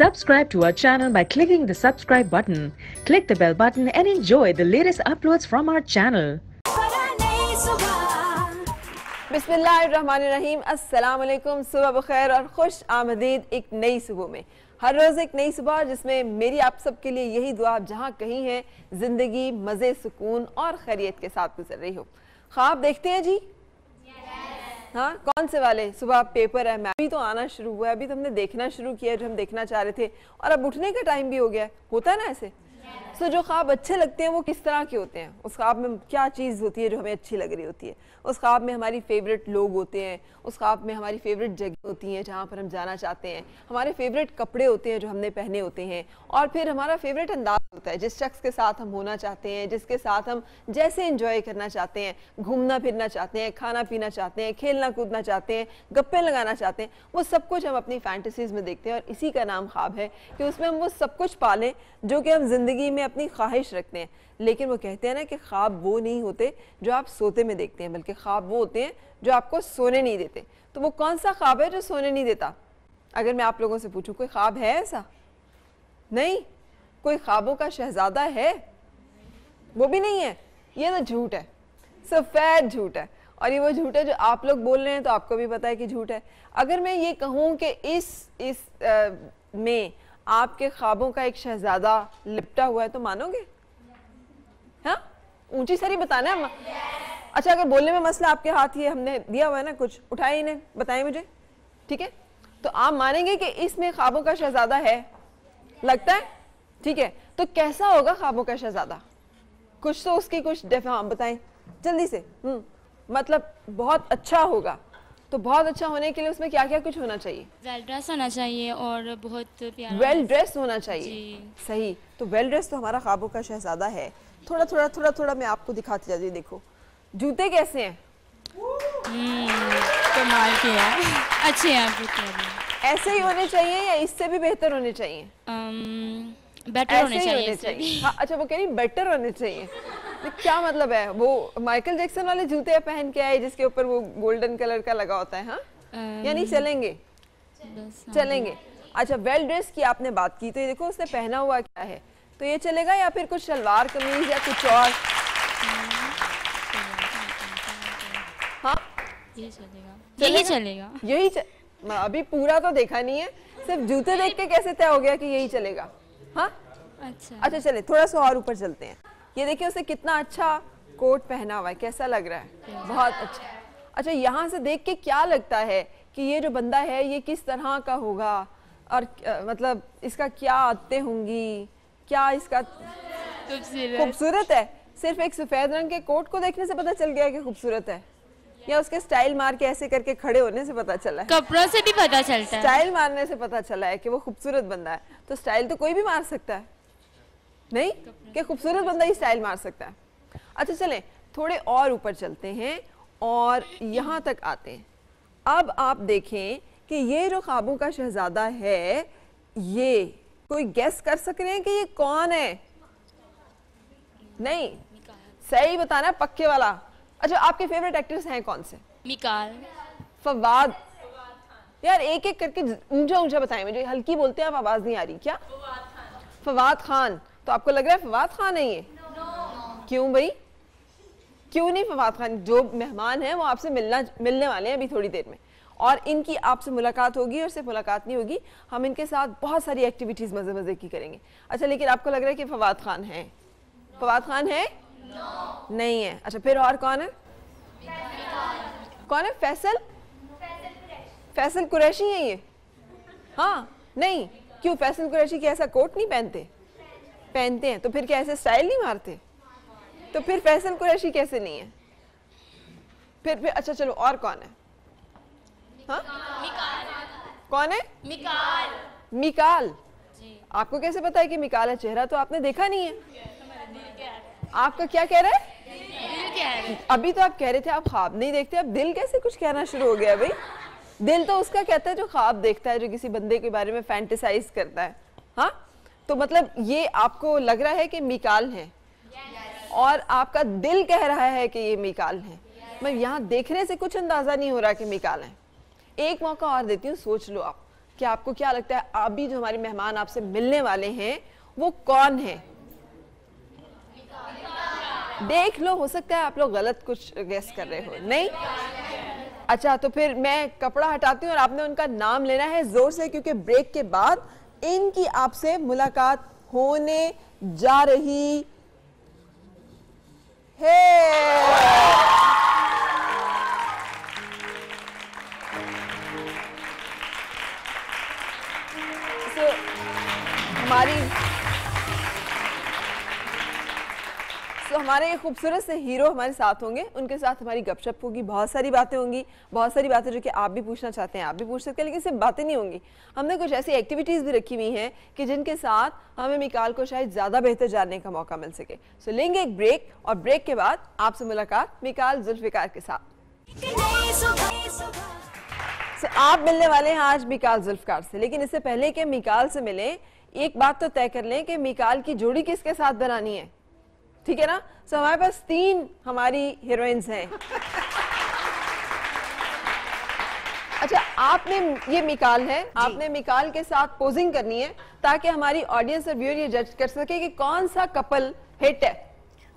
Subscribe to our channel by clicking the subscribe button. Click the bell button and enjoy the latest uploads from our channel. बिस्मिल्लाहिर्रहमानिर्रहीम, अस्सलाम वालेकुम, सुबह बखैर और खुश आमदीद एक नई सुबह में। हर रोज़ एक नई सुबह जिसमें मेरी आप सबके लिए यही दुआ, आप जहाँ कहीं हैं ज़िंदगी मज़े सुकून और खैरियत के साथ गुजर रही हो। ख्वाब देखते हैं जी, हाँ कौन से वाले? सुबह पेपर है, मैं अभी तो आना शुरू हुआ है, अभी तो हमने देखना शुरू किया है जो हम देखना चाह रहे थे और अब उठने का टाइम भी हो गया है, होता है ना ऐसे। तो जो ख्वाब अच्छे लगते हैं वो किस तरह के होते हैं? उस ख्वाब में क्या चीज़ होती है जो हमें अच्छी लग रही होती है? उस ख्वाब में हमारी फेवरेट लोग होते हैं, उस ख्वाब में हमारी फेवरेट जगह होती हैं जहाँ पर हम जाना चाहते हैं, हमारे फेवरेट कपड़े होते हैं जो हमने पहने होते हैं, और फिर हमारा फेवरेट अंदाज होता है जिस शख्स के साथ हम होना चाहते हैं, जिसके साथ हम जैसे इंजॉय करना चाहते हैं, घूमना फिरना चाहते हैं, खाना पीना चाहते हैं, खेलना कूदना चाहते हैं, गप्पे लगाना चाहते हैं, वो सब कुछ हम अपनी फैंटेसीज़ में देखते हैं। और इसी का नाम ख्वाब है कि उसमें हम वो सब कुछ पालें जो कि हम ज़िंदगी में अपनी ख्वाहिश रखते हैं। लेकिन वो कहते हैं ना कि ख्वाब वो नहीं होते जो आप सोते में देखते हैं, बल्कि ख्वाब वो होते हैं जो आपको सोने नहीं देते। तो वो कौन सा ख्वाब है जो सोने नहीं देता? अगर मैं आप लोगों से पूछूं कोई ख्वाब है ऐसा? नहीं। कोई ख्वाबों का शहजादा है? वो भी नहीं है। ये तो झूठ है, सफ़ेद झूठ है, और ये वो झूठ है जो आप लोग बोल रहे हैं तो आपको भी पता है कि झूठ है। अगर मैं ये कहूँ कि इस में आपके ख्वाबों का एक शहजादा लिपटा हुआ है तो मानोगे? हाँ, ऊंची सारी बताना है। अच्छा, अगर बोलने में मसला आपके हाथ ही है, हमने दिया हुआ है ना कुछ, उठाए इन्हें बताएं मुझे, ठीक है? तो आप मानेंगे कि इसमें ख्वाबों का शहजादा है? लगता है, ठीक है। तो कैसा होगा ख्वाबों का शहजादा? कुछ तो उसकी कुछ डेफा बताएं जल्दी से। मतलब बहुत अच्छा होगा, तो बहुत अच्छा होने के लिए उसमें क्या क्या कुछ होना चाहिए? वेल ड्रेस होना चाहिए और बहुत प्यारा वेल ड्रेस होना चाहिए। सही, तो वेल ड्रेस तो हमारा ख्वाबों का शहजादा है। थोड़ा थोड़ा थोड़ा थोड़ा मैं आपको दिखाती जा रही हूँ। देखो जूते कैसे हैं? कमाल के हैं, अच्छे हैं। ऐसे ही होने चाहिए या इससे भी बेहतर होने चाहिए? बेटर होने चाहिए। हाँ, अच्छा वो कह रही बेटर होने चाहिए, तो क्या मतलब है? वो माइकल जैक्सन वाले जूते पहन के आए जिसके ऊपर वो गोल्डन कलर का लगा होता है? हाँ, यानी चलेंगे चलेंगे। अच्छा, वेल ड्रेस की आपने बात की, तो ये देखो उसने पहना हुआ क्या है, तो ये चलेगा या फिर कुछ शलवार कमीज या कुछ और? हाँ यही चलेगा, यही। अभी पूरा तो देखा नहीं है, सिर्फ जूते देख के कैसे तय हो गया कि यही चलेगा? हाँ अच्छा, चले थोड़ा सा और ऊपर चलते हैं। ये देखिए उसे कितना अच्छा कोट पहना हुआ है, कैसा लग रहा है? बहुत अच्छा। अच्छा, यहाँ से देख के क्या लगता है कि ये जो बंदा है ये किस तरह का होगा और मतलब इसका क्या आते होंगी, क्या इसका खूबसूरत है? सिर्फ एक सफ़ेद रंग के कोट को देखने से पता चल गया कि खूबसूरत है, या उसके स्टाइल मार के ऐसे करके खड़े होने से पता चला है? कपड़ों से भी पता चलता है, स्टाइल मारने से पता चला है कि वो खूबसूरत बंदा है। तो स्टाइल तो कोई भी मार सकता है, नहीं कि खूबसूरत बंदा ही स्टाइल मार सकता है। अच्छा चलें थोड़े और ऊपर चलते हैं और यहाँ तक आते हैं। अब आप देखें कि ये जो ख्वाबों का शहजादा है, ये कोई गेस कर सक रहे हैं कि ये कौन है? नहीं, सही बताना है, पक्के वाला। अच्छा, आपके फेवरेट एक्टर्स हैं कौन से? मिकाल, फवाद। यार एक एक करके ऊंचा ऊंचा बताएं मुझे, हल्की बोलते हैं आप, आवाज़ नहीं आ रही। क्या? फवाद खान। तो आपको लग रहा है फवाद खान है ये? क्यों भाई, क्यों नहीं फवाद खान? जो मेहमान हैं वो आपसे मिलने वाले हैं अभी थोड़ी देर में, और इनकी आपसे मुलाकात होगी, और सिर्फ मुलाकात नहीं होगी, हम इनके साथ बहुत सारी एक्टिविटीज़ मज़े मज़े की करेंगे। अच्छा, लेकिन आपको लग रहा है कि फवाद खान हैं? फवाद खान है नहीं है। अच्छा, फिर और कौन है? कौन है? फैसल कुरैशी है ये? हाँ नहीं, क्यों? फैसल कुरैशी क्या ऐसा कोट नहीं पहनते? पहनते हैं। तो फिर क्या ऐसे स्टाइल नहीं मारते? तो फिर फैसल कुरैशी कैसे नहीं है फिर? अच्छा चलो, और कौन है? हाँ कौन है? मिकाल। आपको कैसे पता है कि मिकाल है? चेहरा तो आपने देखा नहीं है। आपका क्या कह रहा है? दिल कह रहा है। अभी तो आप कह रहे थे आप ख्वाब नहीं देखते, अब दिल कैसे कुछ कहना शुरू हो गया भाई? दिल तो उसका कहता है जो ख्वाब देखता है, जो किसी बंदे के बारे में फैंटेसाइज करता है। हाँ, तो मतलब ये आपको लग रहा है कि मिकाल है, और आपका दिल कह रहा है कि ये मिकाल है। मैं यहाँ देखने से कुछ अंदाजा नहीं हो रहा कि मिकाल है। एक मौका और देती हूँ, सोच लो आप कि आपको क्या लगता है अभी जो हमारे मेहमान आपसे मिलने वाले हैं वो कौन हैं? देख लो, हो सकता है आप लोग गलत कुछ गेस कर रहे हो। नहीं? अच्छा, तो फिर मैं कपड़ा हटाती हूँ और आपने उनका नाम लेना है जोर से, क्योंकि ब्रेक के बाद इनकी आपसे मुलाकात होने जा रही है। हमारे खूबसूरत से हीरो हमारे साथ होंगे, उनके साथ हमारी गपशप होगी, बहुत सारी बातें होंगी, बहुत सारी बातें जो कि आप भी पूछना चाहते हैं आप भी पूछ सकते हैं, लेकिन सिर्फ बातें नहीं होंगी। हमने कुछ ऐसी एक्टिविटीज़ भी रखी हुई हैं कि जिनके साथ हमें मिकाल को शायद ज़्यादा बेहतर जानने का मौका मिल सके। सो लेंगे एक ब्रेक और ब्रेक के बाद आपसे मुलाकात मिकाल जुल्फिकार के साथ। आप मिलने वाले हैं आज मिकाल जुल्फिकार से, लेकिन इससे पहले कि मिकाल से मिलें एक बात तो तय कर लें कि मिकाल की जोड़ी किसके साथ बनानी है, ठीक है ना? सो हमारे पास तीन हमारी हीरोइंस हैं। अच्छा, आपने ये मिकाल है, आपने मिकाल के साथ पोजिंग करनी है ताकि हमारी ऑडियंस और व्यूअर ये जज कर सके कि कौन सा कपल हिट है,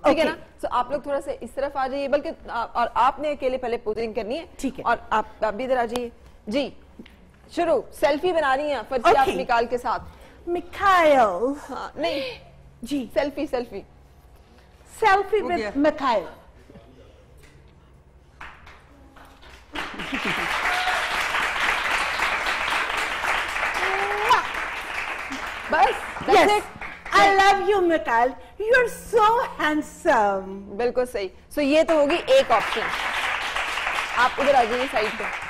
ठीक है ना? सो आप लोग थोड़ा सा इस तरफ आ जाइए, बल्कि और आपने अकेले पहले पोजिंग करनी है, ठीक है? और आप भी इधर आ जाइए जी। शुरू, सेल्फी बनानी है फर्जी आप मिकाल के साथ। मिकाल, हाँ, नहीं जी, selfie selfie selfie with Mikaal. बस, that's it. I love you Mikaal, you're so handsome. बिल्कुल सही। सो ये तो होगी एक ऑप्शन। आप उधर आ जाइए साइड पे।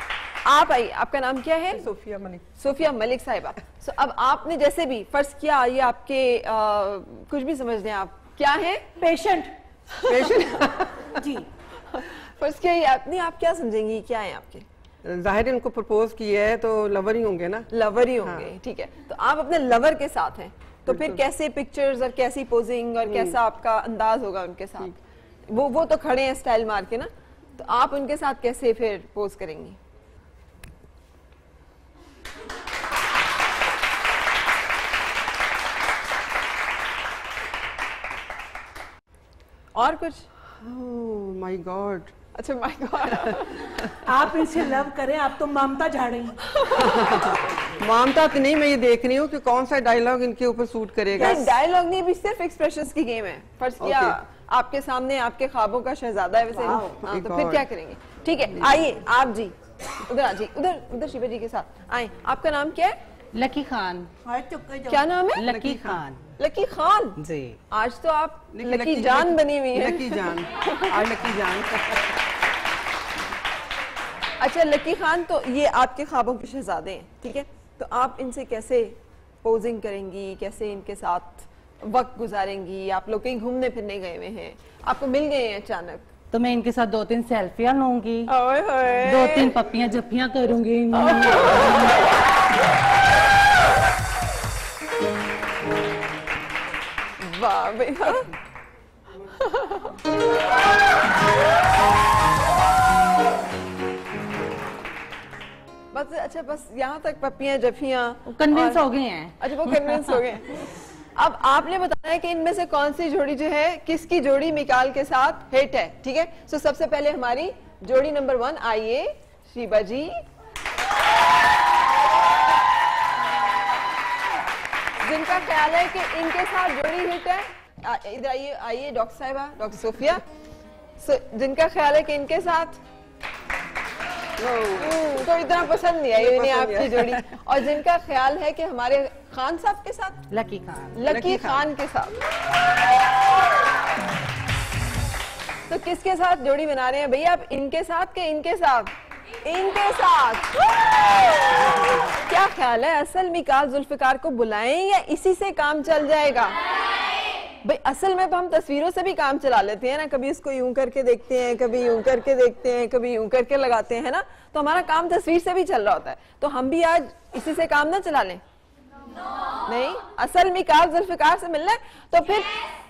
आप आई, आपका नाम क्या है? सोफिया मलिक। सोफिया मलिक साहिबा। सो अब आपने जैसे भी फर्ज किया, ये आपके कुछ भी समझ लें आप, क्या है? पेशेंट। पेशेंट जी। फर्ज किया ये आपने, आप क्या समझेंगी क्या है आपके? जाहिर इनको प्रपोज किया है तो लवर ही होंगे ना? लवर ही होंगे, हाँ। ठीक है, तो आप अपने लवर के साथ हैं, तो फिर कैसे पिक्चर्स और कैसी पोजिंग और कैसा आपका अंदाज होगा उनके साथ? वो तो खड़े हैं स्टाइल मार के ना, तो आप उनके साथ कैसे फिर पोज करेंगी? और कुछ? My god. अच्छा, माय गॉड। आप इनसे लव करें, आप तो ममता जा रही हैं। ममता तो नहीं, मैं ये देख रही हूँ कि कौन सा डायलॉग इनके ऊपर सूट करेगा। डायलॉग नहीं, भी सिर्फ एक्सप्रेशंस की गेम है। फर्ज किया आपके सामने आपके ख्वाबों का शहजादा है, वैसे हाँ, तो फिर क्या करेंगे? ठीक है, आइए आप जी उधर आ जी, उधर उधर शिवा जी के साथ आए। आपका नाम क्या है? लकी खान। क्या नाम है? लकी खान। लकी खान जी, आज तो आप लकी जान बनी हुई है। लकी जान, आज लकी जान। अच्छा लकी खान, तो ये आपके ख्वाबों के शहजादे हैं, ठीक है? तो आप इनसे कैसे पोजिंग करेंगी, कैसे इनके साथ वक्त गुजारेंगी? आप लोग कहीं घूमने फिरने गए हुए हैं, आपको मिल गए हैं अचानक, तो मैं इनके साथ 2-3 सेल्फियां लूंगी, 2-3 पप्पियां झप्पियां करूंगी। बस, अच्छा बस यहाँ तक पप्पियां जफियां कन्विंस हो गए हैं। अच्छा, वो कन्विंस हो गए। अब आपने बताना है कि इनमें से कौन सी जोड़ी जो है, किसकी जोड़ी मिकाल के साथ हिट है, ठीक है? सो सबसे पहले हमारी जोड़ी नंबर 1, आइए शीबा जी। जिनका ख्याल है कि इनके साथ जोड़ी हिट है, इधर आइए। आइए डॉक्टर साहिबा, डॉक्टर सोफिया। जिनका ख्याल है कि इनके साथ तो इतना पसंद नहीं आई इन्हें आपकी जोड़ी। और जिनका ख्याल है कि हमारे खान साहब के साथ, लकी खान, लकी खान के साथ। तो किसके साथ जोड़ी बना रहे हैं भैया आप? इनके साथ के इनके साथ? इनके साथ। क्या ख्याल है, असल मिकाल जुल्फिकार को बुलाएं या इसी से काम चल जाएगा? भाई असल में तो हम तस्वीरों से भी काम चला लेते हैं ना, कभी इसको यूं करके देखते हैं, कभी यूं करके देखते हैं, कभी यूं करके लगाते हैं ना, तो हमारा काम तस्वीर से भी चल रहा होता है। तो हम भी आज इसी से काम ना चला लें? नहीं, असल मिकाल जुल्फिकार से मिलना है तो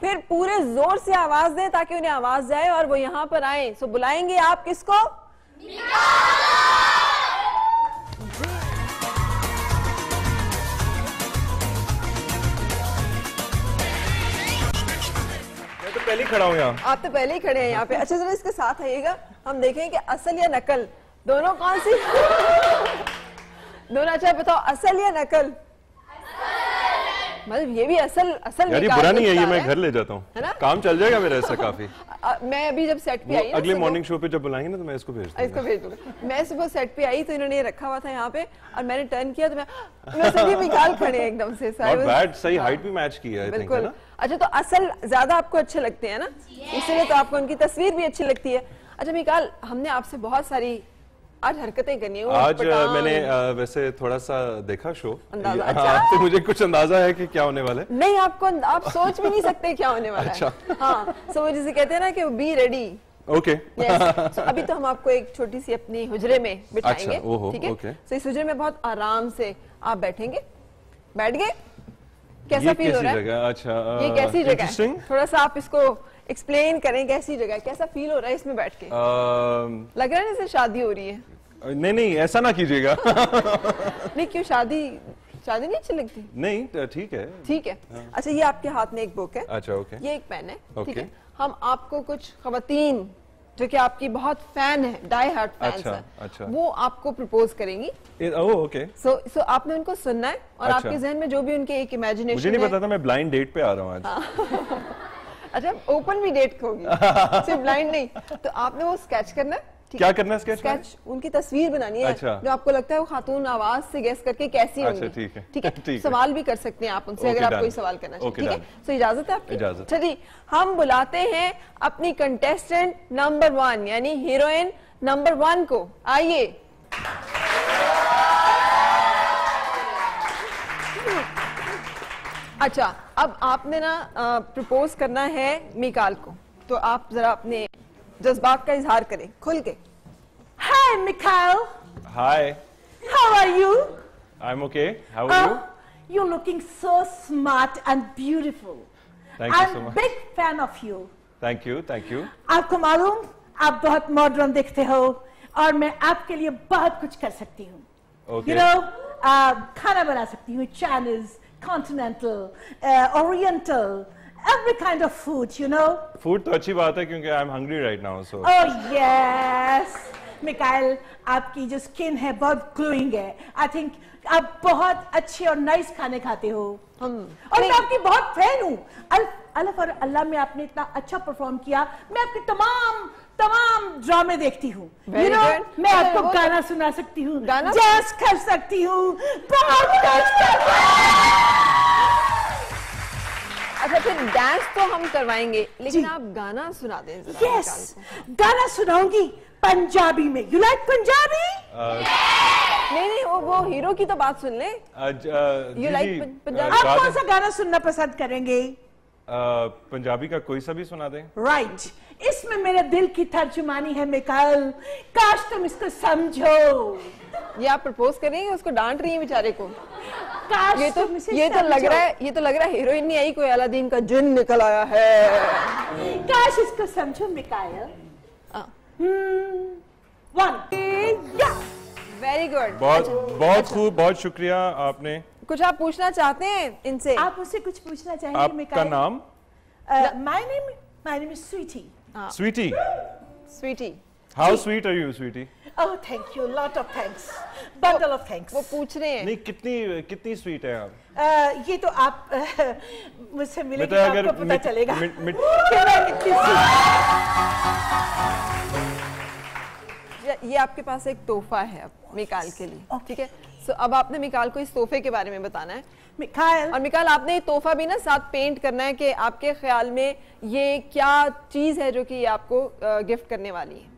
फिर पूरे जोर से आवाज दें ताकि उन्हें आवाज जाए और वो यहाँ पर आए। सो बुलाएंगे आप किसको? मिकाल। पहले खड़ा हूँ यहाँ। आप तो पहले ही खड़े हैं यहाँ पे। अच्छा जरा इसके साथ आइएगा, हम देखें कि असल या नकल दोनों कौन सी दोनों। अच्छा बताओ असल या नकल? मतलब ये भी असल असल यार, ये बुरा नहीं है, ये मैं घर ले जाता हूँ, काम चल जाएगा मेरा इससे काफी। मैं अभी जब सेट पे आई, अगले मॉर्निंग शो पे जब बुलाएंगे ना तो मैं इसको भेज दूंगा। मैं सुबह सेट पे आई तो इन्होंने रखा हुआ था यहाँ पे और मैंने टर्न किया तो मैं सभी मिकाल खड़े हैं एकदम से। नॉट बैड, सही हाइट भी मैच की है बिल्कुल। अच्छा तो असल ज्यादा आपको अच्छे लगते हैं ना, इसीलिए तो आपको उनकी तस्वीर भी अच्छी लगती है। अच्छा मिकाल, हमने आपसे बहुत सारी आज हरकतें करनी है। आज मैंने वैसे थोड़ा सा देखा शो, आपसे मुझे कुछ अंदाजा है कि क्या होने वाला है? नहीं, आपको आप सोच भी नहीं सकते क्या होने वाला है। अच्छा हाँ, सो जिसे कहते हैं ना कि बी रेडी। ओके सो अभी तो हम आपको एक छोटी सी अपनी हुजरे में बिठाएंगे, ठीक है? सो इस हुजरे में बहुत आराम से आप बैठेंगे। बैठ गए? कैसा फील हो रहा है? अच्छा ये कैसी जगह है, थोड़ा सा आप इसको एक्सप्लेन करें, कैसी जगह, कैसा फील हो रहा है इसमें बैठ के? लग रहा है जैसे शादी हो रही है। नहीं नहीं ऐसा ना कीजिएगा नहीं क्यों, शादी शादी नहीं अच्छी लगती? नहीं ठीक है ठीक है। हाँ। अच्छा ये आपके हाथ में एक बुक है। अच्छा ओके। ये एक पेन है, ठीक है। हम आपको कुछ खवातीन जो कि आपकी बहुत फैन है, डाई हार्ट फैन, अच्छा वो आपको प्रपोज करेंगी। ओके सो आपने उनको सुनना है और आपके जहन में जो भी उनके एक इमेजिनेशन। मुझे नहीं पता था मैं ब्लाइंड डेट पे आ रहा हूँ। अच्छा ओपन भी डेट होगी, सिर्फ ब्लाइंड नहीं। तो आपने वो स्केच करना है, क्या करना है? स्केच उनकी तस्वीर बनानी है। अच्छा। जो आपको लगता है वो खातून आवाज से गेस करके कैसी होगी, ठीक है ठीक है। सवाल भी कर सकते हैं आप उनसे अगर आप कोई सवाल करना चाहते हैं, ठीक है? सो इजाजत है आपकी। चलिए हम बुलाते हैं अपनी कंटेस्टेंट नंबर 1 यानी हीरोइन नंबर 1 को। आइए अच्छा अब आपने ना प्रपोज करना है मिकाल को, तो आप जरा अपने जज्बात का इजहार करें खुल के। Hi Mikaal. Hi. How are you? I am okay. How are you? You looking so smart and beautiful. Thank you so much. Big fan of you. Thank you thank you. आपको मालूम आप बहुत मॉडर्न दिखते हो और मैं आपके लिए बहुत कुछ कर सकती हूँ। यू नो खाना बना सकती हूँ, Chinese, continental, oriental, every kind of food, you know. Food तो अच्छी बात है क्योंकि I'm hungry right now, so. Oh yes, Mikaal आपकी जो skin है बहुत glowing है. I think आप बहुत अच्छे और nice खाने खाते हो. और मैं आपकी बहुत fan हूँ. अल्लाह और अल्लाह में आपने इतना अच्छा perform किया. मैं आपके तमाम तमाम ड्रामे देखती हूँ. You know, मैं आपको गाना सुना सकती हूँ, dance कर सकती हूँ, बहुत कुछ। अच्छा फिर डांस तो हम करवाएंगे लेकिन आप गाना सुना दें। यस गाना सुनाऊंगी पंजाबी में। You like Punjabi? नहीं नहीं वो हीरो की तो बात सुन ले। You like Punjabi? आप कौन सा गाना सुनना पसंद करेंगे? पंजाबी का कोई सा भी सुना दें। राइट, इसमें मेरे दिल की तर्जुमानी है मिकाल, काश तुम इसको समझो। ये आप प्रपोज करेंगे, उसको डांट रही है बेचारे को। काश ये तो लग रहा है, ये तो लग रहा है हीरोइन नहीं आई, कोई अलादीन का जिन निकल आया है। काश इसको समझो मिकाल। वेरी गुड, बहुत खूब, बहुत शुक्रिया आपने। कुछ आप पूछना चाहते हैं इनसे? आप उससे कुछ पूछना चाहेंगे? आपका नाम? My name is Sweetie. Sweetie. Sweetie. How sweet are you, Sweetie? Oh, thank you. Lot of thanks. Bundle of thanks. वो पूछ रहे हैं। नहीं कितनी sweet है आप? ये तो आप मुझसे मिलेंगे आपको पता चलेगा। ये आपके पास एक तोहफा है अब मिकाल के लिए, ठीक है? तो अब आपने मिकाल को इस तोहफे के बारे में बताना है। मिकाल और मिकाल आपने ये तोहफा भी ना साथ पेंट करना है कि आपके ख्याल में ये क्या चीज है जो कि ये आपको गिफ्ट करने वाली है।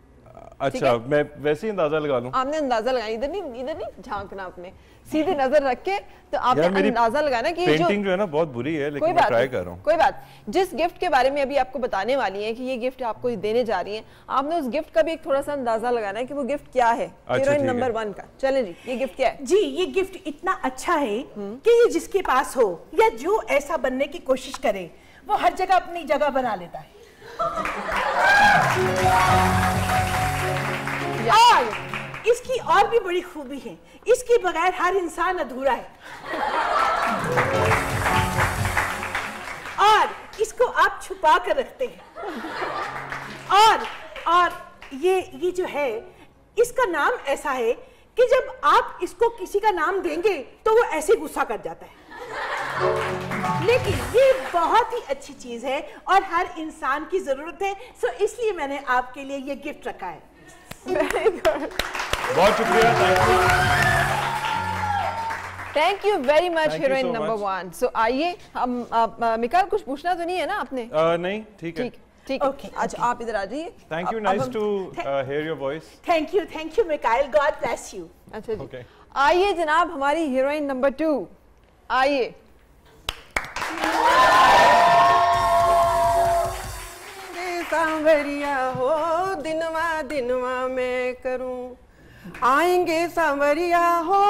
अच्छा मैं वैसे ही अंदाजा लगा लूं? आपने अंदाजा लगाया, इधर नहीं झांकना, आपने सीधे नजर रख के तो आपने अंदाजा लगाना कि पेंटिंग जो है ना बहुत बुरी है लेकिन मैं ट्राई कर रहा हूं। कोई बात, जिस गिफ्ट के बारे में अभी आपको बताने वाली है कि ये गिफ्ट आपको देने जा रही है, आपने उस गिफ्ट का भी एक थोड़ा सा अंदाजा लगाना है कि वो गिफ्ट क्या है। हीरोइन नंबर 1 का। चले जी, ये गिफ्ट क्या है? जी ये गिफ्ट इतना अच्छा है कि ये जिसके पास हो या जो ऐसा बनने की कोशिश करे वो हर जगह अपनी जगह बना लेता है। और इसकी और भी बड़ी खूबी है, इसके बगैर हर इंसान अधूरा है। और इसको आप छुपा कर रखते हैं। और ये जो है इसका नाम ऐसा है कि जब आप इसको किसी का नाम देंगे तो वो ऐसे गुस्सा कर जाता है, लेकिन ये बहुत ही अच्छी चीज है और हर इंसान की जरूरत है। सो इसलिए मैंने आपके लिए ये गिफ्ट रखा है। वेरी गुड, बहुत शुक्रिया, thank you very much heroine number 1। So आइए हम मिकाल कुछ पूछना तो नहीं है ना आपने? नहीं, ठीक है, ठीक है, ओके। आज आप इधर आ जाइए। Thank you, nice to hear your voice. Thank you Mikaal, God bless you. अच्छा जी, okay. आइए जनाब हमारी हीरोइन नंबर 2, आइए। सांवरिया हो दिनवा दिनवा मैं करूं, आएंगे सांवरिया हो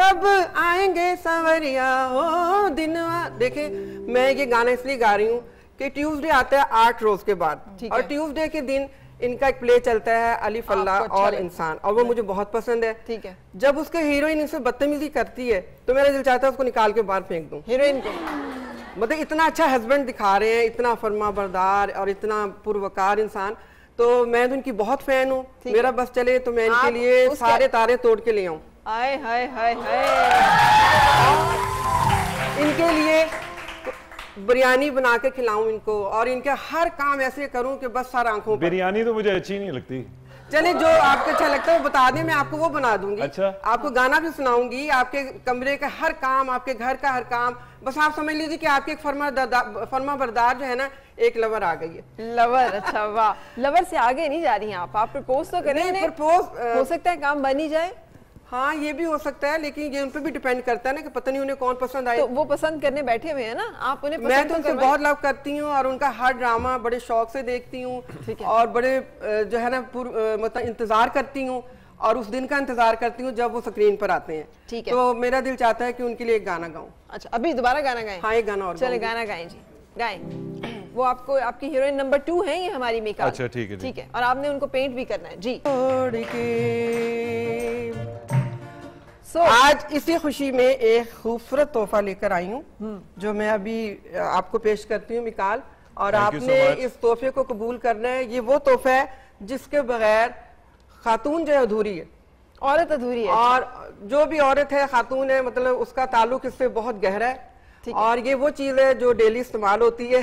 कब आएंगे सांवरिया हो दिनवा। देखें मैं ये गाना इसलिए गा रही हूँ कि ट्यूसडे आता है 8 रोज के बाद, और ट्यूसडे के दिन इनका एक प्ले चलता है अलिफ अल्लाह और इंसान, और वो मुझे बहुत पसंद है। ठीक है, जब उसके हीरोइन इनसे बदतमीजी करती है तो मेरा दिल चाहता है उसको निकाल के बाहर फेंक दूं हीरोइन को। मतलब इतना अच्छा हस्बैंड दिखा रहे हैं, इतना फर्मा बरदार और इतना पुरवकार इंसान, तो मैं तो इनकी बहुत फैन हूँ। मेरा बस चले तो मैं इनके लिए सारे तारे तोड़ के ले आऊँ। हाय हाय हाय हाय, इनके लिए बिरयानी बना के खिलाऊं इनको, और इनके हर काम ऐसे करूं कि बस सारा आंखों पर। बिरयानी तो मुझे अच्छी नहीं लगती। चले जो आपको अच्छा लगता है वो बता दें, मैं आपको वो बना दूंगी। अच्छा, आपको गाना भी सुनाऊंगी, आपके कमरे का हर काम, आपके घर का हर काम। बस आप समझ लीजिए कि आपके एक फर्मा बरदार जो है ना, एक लवर आ गई है। लवर, अच्छा वाह। लवर से आगे नहीं जा रही हैं आप प्रपोज तो करें? प्रपोज हो सकता है काम बन ही जाए। हाँ ये भी हो सकता है, लेकिन ये उन पे भी डिपेंड करता है ना कि पता नहीं उन्हें कौन पसंद आए। तो वो पसंद करने बैठे हुए हैं ना आप उन्हें? मैं तो उनसे बहुत लव करती हूँ और उनका हर ड्रामा बड़े शौक से देखती हूँ और बड़े जो है ना मतलब इंतजार करती हूँ, और उस दिन का इंतजार करती हूँ जब वो स्क्रीन पर आते हैं। ठीक है, तो मेरा दिल चाहता है कि उनके लिए एक गाना गाऊँ। अच्छा, अभी दोबारा गाना गाएं? हाँ एक गाना और। चले गाना गाएं जी, गाएं। वो आपको आपकी हीरोइन नंबर 2 है ये हमारी मिकाल। अच्छा ठीक है, ठीक है, और आपने उनको पेंट भी करना है जी। आज इसी खुशी में एक खूबसूरत तोहफा लेकर आई हूँ जो मैं अभी आपको पेश करती हूँ मिकाल, और आपने इस तोहफे को कबूल करना है। ये वो तोहफा है जिसके बगैर खातून जो है अधूरी है, औरत अधूरी है, और जो भी औरत है खातून है, मतलब उसका ताल्लुक इससे बहुत गहरा है। और ये वो चीज है जो डेली इस्तेमाल होती है,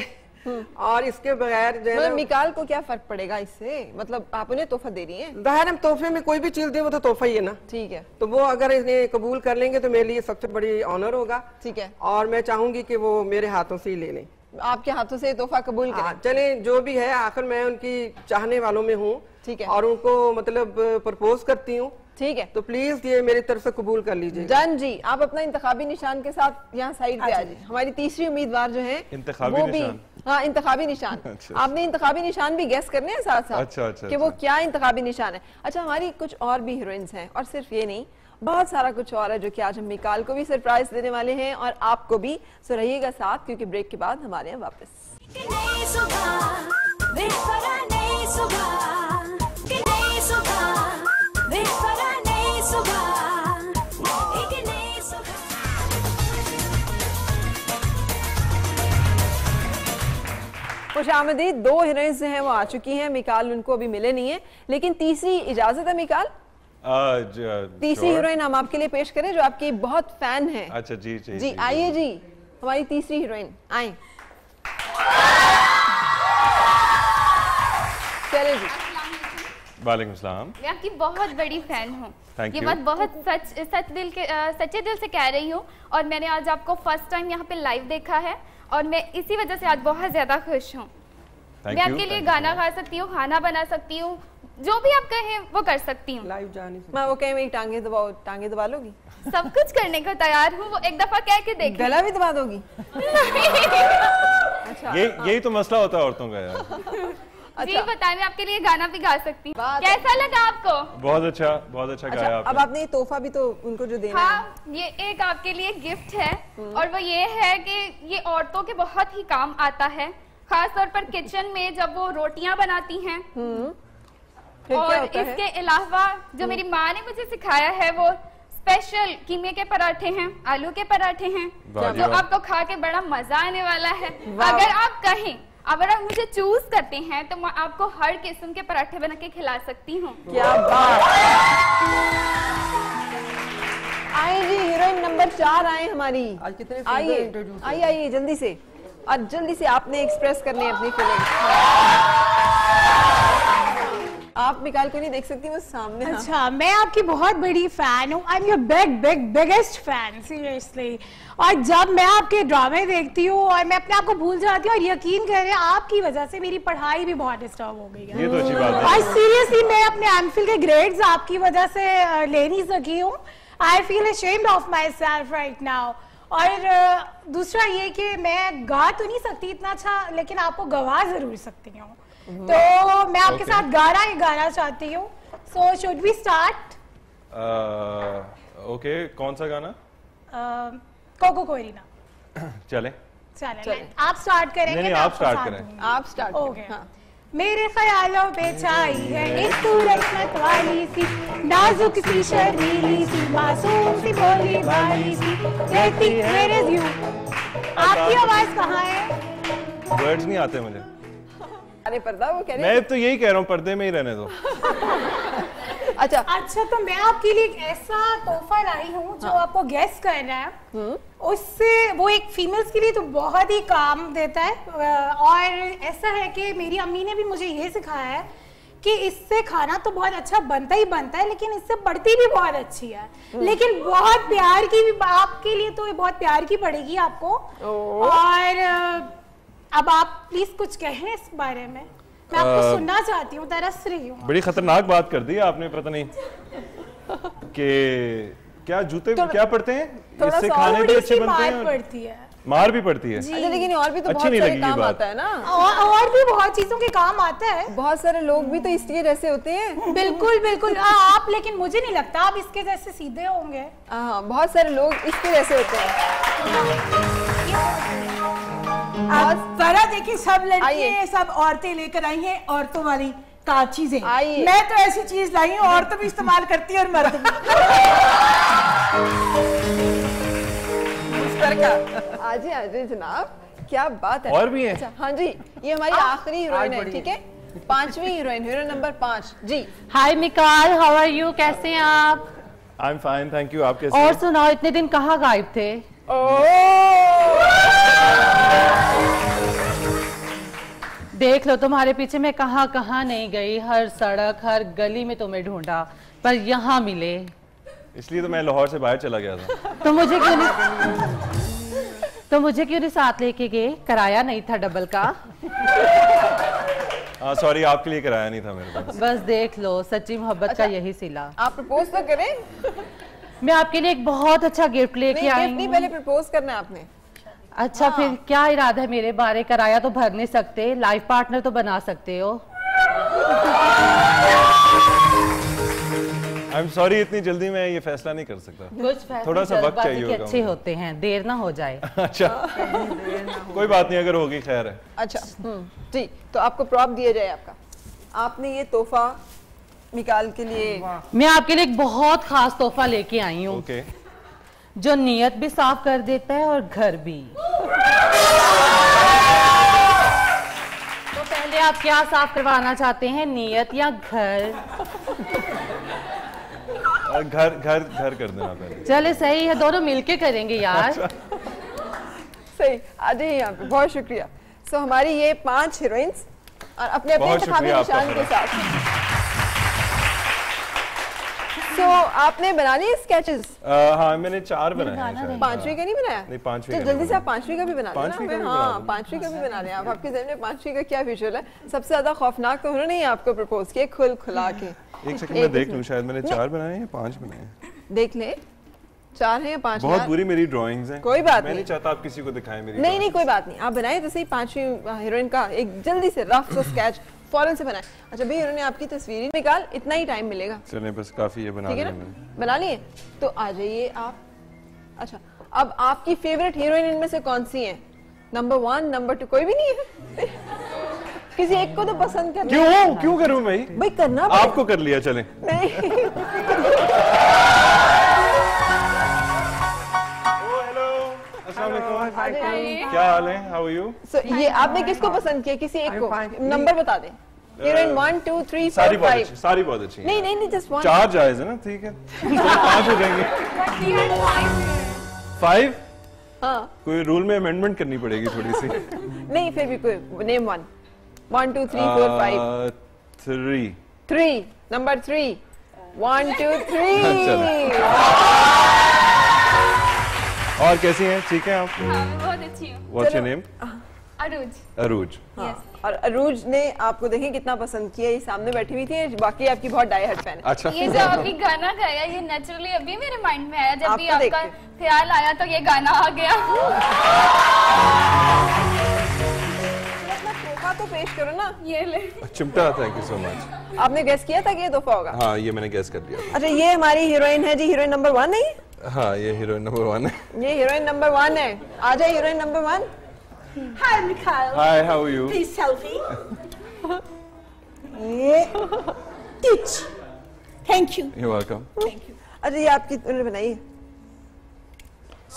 और इसके बगैर जो है मिकाल को क्या फर्क पड़ेगा इससे? मतलब आप उन्हें तोहफा दे रही हैं। ज़ाहिर है तोहफे में कोई भी चीज दे वो तो तोहफा ही है ना। ठीक है, तो वो अगर इन्हें कबूल कर लेंगे तो मेरे लिए सबसे बड़ी ऑनर होगा। ठीक है, और मैं चाहूंगी कि वो मेरे हाथों से ही ले लें। आपके हाथों से तोहफा कबूल करें। चले जो भी है, आखिर मैं उनकी चाहने वालों में हूँ। ठीक है, और उनको मतलब प्रपोज करती हूँ। ठीक है, तो प्लीज ये मेरी तरफ से कबूल कर लीजिए। जान जी आप अपना इंतखाबी निशान के साथ यहाँ साइड पे आ जाइए। हमारी तीसरी उम्मीदवार जो है वो भी, हाँ इंतखाबी निशान। अच्छा, आपने इंतखाबी निशान भी गेस करने हैं साथ साथ। अच्छा, अच्छा, कि वो क्या इंतखाबी निशान है। अच्छा, हमारी कुछ और भी हीरोइंस हैं, और सिर्फ ये नहीं बहुत सारा कुछ और है जो कि आज हम मिकाल को भी सरप्राइज देने वाले हैं और आपको भी। सो रहिएगा साथ क्योंकि ब्रेक के बाद हमारे यहाँ वापस। खुशामदीद, 2 हीरोइंस जो हैं वो आ चुकी हैं। मिकाल उनको अभी मिले नहीं है, लेकिन तीसरी इजाजत है मिकाल। तीसरी हीरोइन हम आपके लिए पेश करें जो आपकी बहुत फैन है। अच्छा जी जी, आइए जी हमारी तीसरी हीरोइन आए। चले जी, वालेकुम सलाम। मैं आपकी बहुत बड़ी फैन हूँ, ये बात बहुत सच्चे दिल से कह रही हूँ, और मैंने आज आपको फर्स्ट टाइम यहाँ पे लाइव देखा है और मैं इसी वजह से आज बहुत ज़्यादा खुश हूँ। मैं आपके लिए गाना गा सकती हूँ, खाना बना सकती हूँ, जो भी आप कहें वो कर सकती हूँ। लाइव जाने मैं वो कहे मेरी टांगे दबा लोगी? सब कुछ करने को तैयार हूँ, वो एक दफा कह के देख। गला भी दबा दोगी? अच्छा, यही तो मसला होता है औरतों का यार। अच्छा, बताएं मैं आपके लिए गाना भी गा सकती हूँ। कैसा लगा आपको? बहुत अच्छा, बहुत अच्छा गाया आपने। अब आपने ये तोहफा भी तो उनको जो देना है। हाँ, ये एक आपके लिए गिफ्ट है, और वो ये है कि ये औरतों के बहुत ही काम आता है, खास तौर पर किचन में जब वो रोटियां बनाती हैं। और इसके अलावा जो मेरी माँ ने मुझे सिखाया है वो स्पेशल कीमे के पराठे हैं, आलू के पराठे हैं, जो आपको खा के बड़ा मजा आने वाला है। अगर आप कहें अगर आप मुझे चूज करते हैं तो मैं आपको हर किस्म के पराठे बना के खिला सकती हूँ। क्या बात। आइए जी, हीरोइन नंबर 4 आए हमारी। आइए आइए जल्दी से, और जल्दी से आपने एक्सप्रेस करनी है अपनी फीलिंग। आप मिकाल को नहीं देख सकती, वो सामने। अच्छा हाँ। मैं आपकी बहुत बड़ी फैन हूँ। I am your biggest fan, seriously. और जब मैं आपके ड्रामे देखती हूँ और मैं अपने आप को भूल जाती हूँ, और यकीन करें आपकी वजह से मेरी पढ़ाई भी बहुत डिस्टर्ब हो गई है। ये तो अच्छी बात है। और सीरियसली मैं अपने एमफिल के ग्रेड्स आपकी वजह से ले नहीं सकी हूँ। I feel ashamed of myself right now. और दूसरा ये कि मैं गा तो नहीं सकती इतना अच्छा, लेकिन आपको गवा जरूर सकती हूँ, तो मैं आपके साथ गाना चाहती हूँ। So should we start? Okay, कौन सा गाना? कोको कोरीना। चले आप स्टार्ट करेंगे? नहीं, आप स्टार्ट करें। आप स्टार्ट। ओके। मेरे ख्यालों पे छाई है एक सूरत मतवाली सी, नाजुक सी शर्मीली सी, मासूम सी बोली वाली सी, देखती मेरे व्यू। आपकी आवाज कहाँ है? वर्ड्स नहीं आते मुझे। अरे पर्दा वो कह रही है। मैं तो यही कह रहा हूँ, पर्दे में ही रहने दो। अच्छा तो मैं आपके लिए एक ऐसा तोहफा लाई हूँ जो आपको गेस करना है। उससे वो एक फीमेल्स के लिए तो बहुत ही काम देता है, और ऐसा है कि मेरी अम्मी ने भी मुझे ये सिखाया है कि इससे खाना तो बहुत अच्छा बनता है, लेकिन इससे बढ़ती भी बहुत अच्छी है, लेकिन बहुत प्यार की भी। आपके लिए तो ये बहुत प्यार की पड़ेगी आपको। और अब आप प्लीज कुछ कहें इस बारे में, मैं आपको सुनना चाहती हूँ, तरस रही हूँ। बड़ी खतरनाक बात कर दी आपने, पता नहीं कि क्या जूते क्या पढ़ते हैं, इससे खाने भी अच्छे बनते हैं, मार भी पड़ती है। अच्छा, लेकिन और भी तो बहुत सारे काम आता है ना, और भी बहुत चीजों के काम आता है। बहुत सारे लोग भी तो इसलिए जैसे होते हैं। बिल्कुल बिल्कुल। आप, लेकिन मुझे नहीं लगता आप इसके जैसे सीधे होंगे। हाँ, बहुत सारे लोग इसके जैसे होते हैं। आप फरा देखिए, सब लड़कियाँ सब औरतें लेकर आई है, औरतों वाली चीजें। मैं तो ऐसी चीज लाई हूँ, औरतें भी इस्तेमाल करती है और मर्द भी। आजे जनाब, क्या बात है। और भी है। अच्छा, हाँ जी, ये हमारी आखिरी हीरोइन है, ठीक है, पांचवी हीरोइन नंबर 5 जी। Hi Mikaal, how are you, कैसे हैं आप? I am fine, thank you. आप कैसे हैं? और सुनाओ, इतने दिन कहाँ गायब थे? देख लो, तुम्हारे पीछे मैं कहाँ नहीं गई, हर सड़क हर गली में तुम्हें ढूंढा, पर यहाँ मिले। इसलिए तो मैं लाहौर से बाहर चला गया था। तो मुझे क्यों नहीं साथ लेके गए? किराया नहीं था डबल का? सॉरी, आपके लिए किराया नहीं था मेरे पास। बस देख लो, सच्ची मोहब्बत का यही सिला। आप प्रपोज तो करें। मैं आपके लिए एक बहुत अच्छा गिफ्ट लेके आई हूँ। पहले प्रपोज करना आपने। अच्छा हाँ। फिर क्या इरादा है मेरे बारे? कराया तो भर नहीं सकते, लाइफ पार्टनर तो बना सकते हो। आई एम सॉरी, इतनी जल्दी मैं ये फैसला नहीं कर सकता। कुछ थोड़ा सा वक्त चाहिए होगा। अच्छे होते हैं, देर ना हो जाए। अच्छा कोई बात नहीं, अगर होगी खैर है। अच्छा जी, तो आपको प्रॉप दिया जाए आपका। आपने ये तोहफा मिकाल के लिए, मैं आपके लिए एक बहुत खास तोहफा लेके आई हूँ, जो नियत भी साफ कर देता है और घर भी। तो पहले आप क्या साफ करवाना चाहते हैं, नियत या घर? घर कर देना पहले। चले सही है, दोनों मिलके करेंगे यार। सही, आ जाइए यहाँ पे। बहुत शुक्रिया। सो हमारी ये 5 हीरोइंस, और अपने अपने तकाबी निशान के साथ। तो आपने बना लिए स्केचेस? हाँ, मैंने 4 बनाए हैं। 5वीं का नहीं बनाया? नहीं, 5वीं का। जल्दी से आप 5वीं का भी बना लें। हाँ, 5वीं का भी बना लें आप। आपके जहन में 5वीं का क्या विजुअल है? सबसे ज्यादा खौफनाक तो उन्होंने ही आपको प्रपोज किया, खुल खुला के। एक सेकंड मैं देख लूँ, शायद मैंने 4 बनाए हैं या 5 बनाए हैं, देख ले। 4 है या 5? बहुत बुरी मेरी ड्राइंग्स हैं। कोई बात नहीं, मैं नहीं चाहता आप किसी को दिखाएं मेरी। नहीं नहीं, कोई बात नहीं, आप बनाए तो सही। 5वीं हीरोइन का एक जल्दी से रफ सा स्केच फौरन से बनाए। अच्छा भाई, उन्होंने आपकी तस्वीरें निकाल, इतना ही टाइम मिलेगा। चलें, बस काफी है, बना लिया मैंने। बना लिए, तो आ जाइए आप। अच्छा, अब आपकी फेवरेट हीरोइन इनमें से कौन सी है? नंबर 1, नंबर 2, कोई भी नहीं है? किसी एक को तो पसंद करना। क्यों करूं भाई? भाई करना आपको कर लिया। चलें। नहीं हेलो, अस्सलाम वालेकुम। क्या हाल है? How are you? So, ये आपने किसको पसंद किया? किसी एक को नंबर बता दें। हीरोइन 1, 2, 3, 4, 5 सारी बहुत अच्छी। नहीं नहीं नहीं जस्ट 1 4 जायज है ना, ठीक है 5 हो जाएंगे। 5 कोई रूल में अमेंडमेंट करनी पड़ेगी थोड़ी सी। नहीं फिर भी कोई नेम 1, 1, 2, 3, 4, 5, 3 नंबर 3 1, 2, 3 और कैसी हैं? ठीक हैं आप? बहुत अच्छी हूँ। What's your name? Arooj. Arooj. Yes। और अरूज ने आपको देखें कितना पसंद किया, ये सामने बैठी हुई थी, बाकी आपकी बहुत डाई हट फैन है। अच्छा। ये जो अभी गाना गाया ये नेचुरली अभी मेरे माइंड में आया, जब भी आपका ख्याल आया तो ये गाना आ गया। अपना तोहफा तो पेश करो ना, ये ले चिमटा। Thank you so much. आपने गेस किया था कि ये तोहफा होगा? हाँ ये मैंने गेस कर लिया। अच्छा ये हमारी हीरोइन है जी, हीरोइन नंबर 1 है। हाँ ये हीरोइन नंबर 1 है, ये हीरोइन नंबर 1 है। आ जाए heroine number 1। Hi Mikaal. Hi how are you? Please selfie. ये टिच। Thank you. You welcome. Thank you. अरे ये आपकी उन्होंने बनाई है?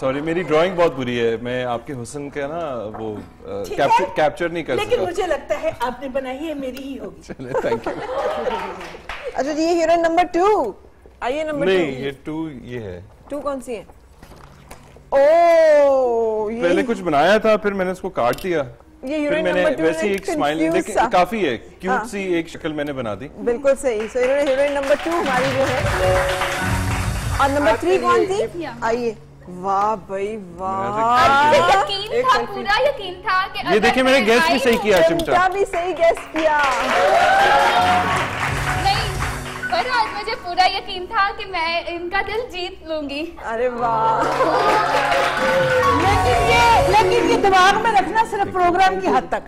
सॉरी मेरी ड्राइंग बहुत बुरी है, मैं आपके हुस्न का ना वो कैप्चर नहीं कर सकता, लेकिन मुझे लगता है आपने बनाई है, मेरी ही होगी। चले थैंक यू। अच्छा ये हीरोइन नंबर 2 आइए। नंबर 2 नहीं ये 2 ये है। 2 कौन सी है? ओ ये पहले कुछ बनाया था फिर मैंने उसको काट दिया, ये हीरोइन नंबर 2 वैसी एक स्माइल देखिए काफी है, क्यूट सी एक शक्ल मैंने बना दी। बिल्कुल सही। सो इन्होंने हीरोइन नंबर 2 हमारी जो है। और नंबर 3 कौन थी? आइए। वाह भाई वाह, यकीन था, पूरा यकीन था कि ये देखिए मैंने गेस भी सही किया। चिमटा भी सही गेस किया। पर आज मुझे पूरा यकीन था कि मैं इनका दिल जीत लूंगी। अरे वाह। लेकिन ये दिमाग में रखना सिर्फ प्रोग्राम की हद तक।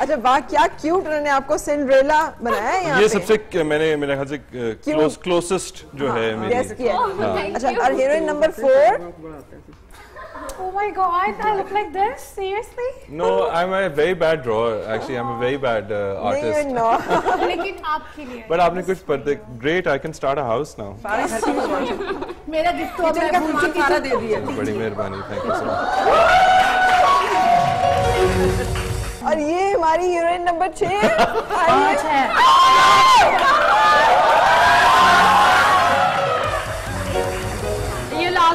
अच्छा वाह क्या क्यूट, उन्होंने आपको सिंड्रेला बनाया है यहाँ पे। ये सबसे मैंने मेरे ख्याल से क्लोजेस्ट जो है मेरी। गेस किया। अच्छा और heroine number 4। Oh my God! I look like this? Seriously? No, I'm a very bad drawer. Actually, I'm a very bad artist. No, you're not. लेकिन आपके लिए। But आपने कुछ पर्दे। Great, I can start a house now. मेरा gift तो आपने पूछा सारा दे दिया। बड़ी मेहरबानी, thank you so much. और ये हमारी हीरोइन नंबर 6।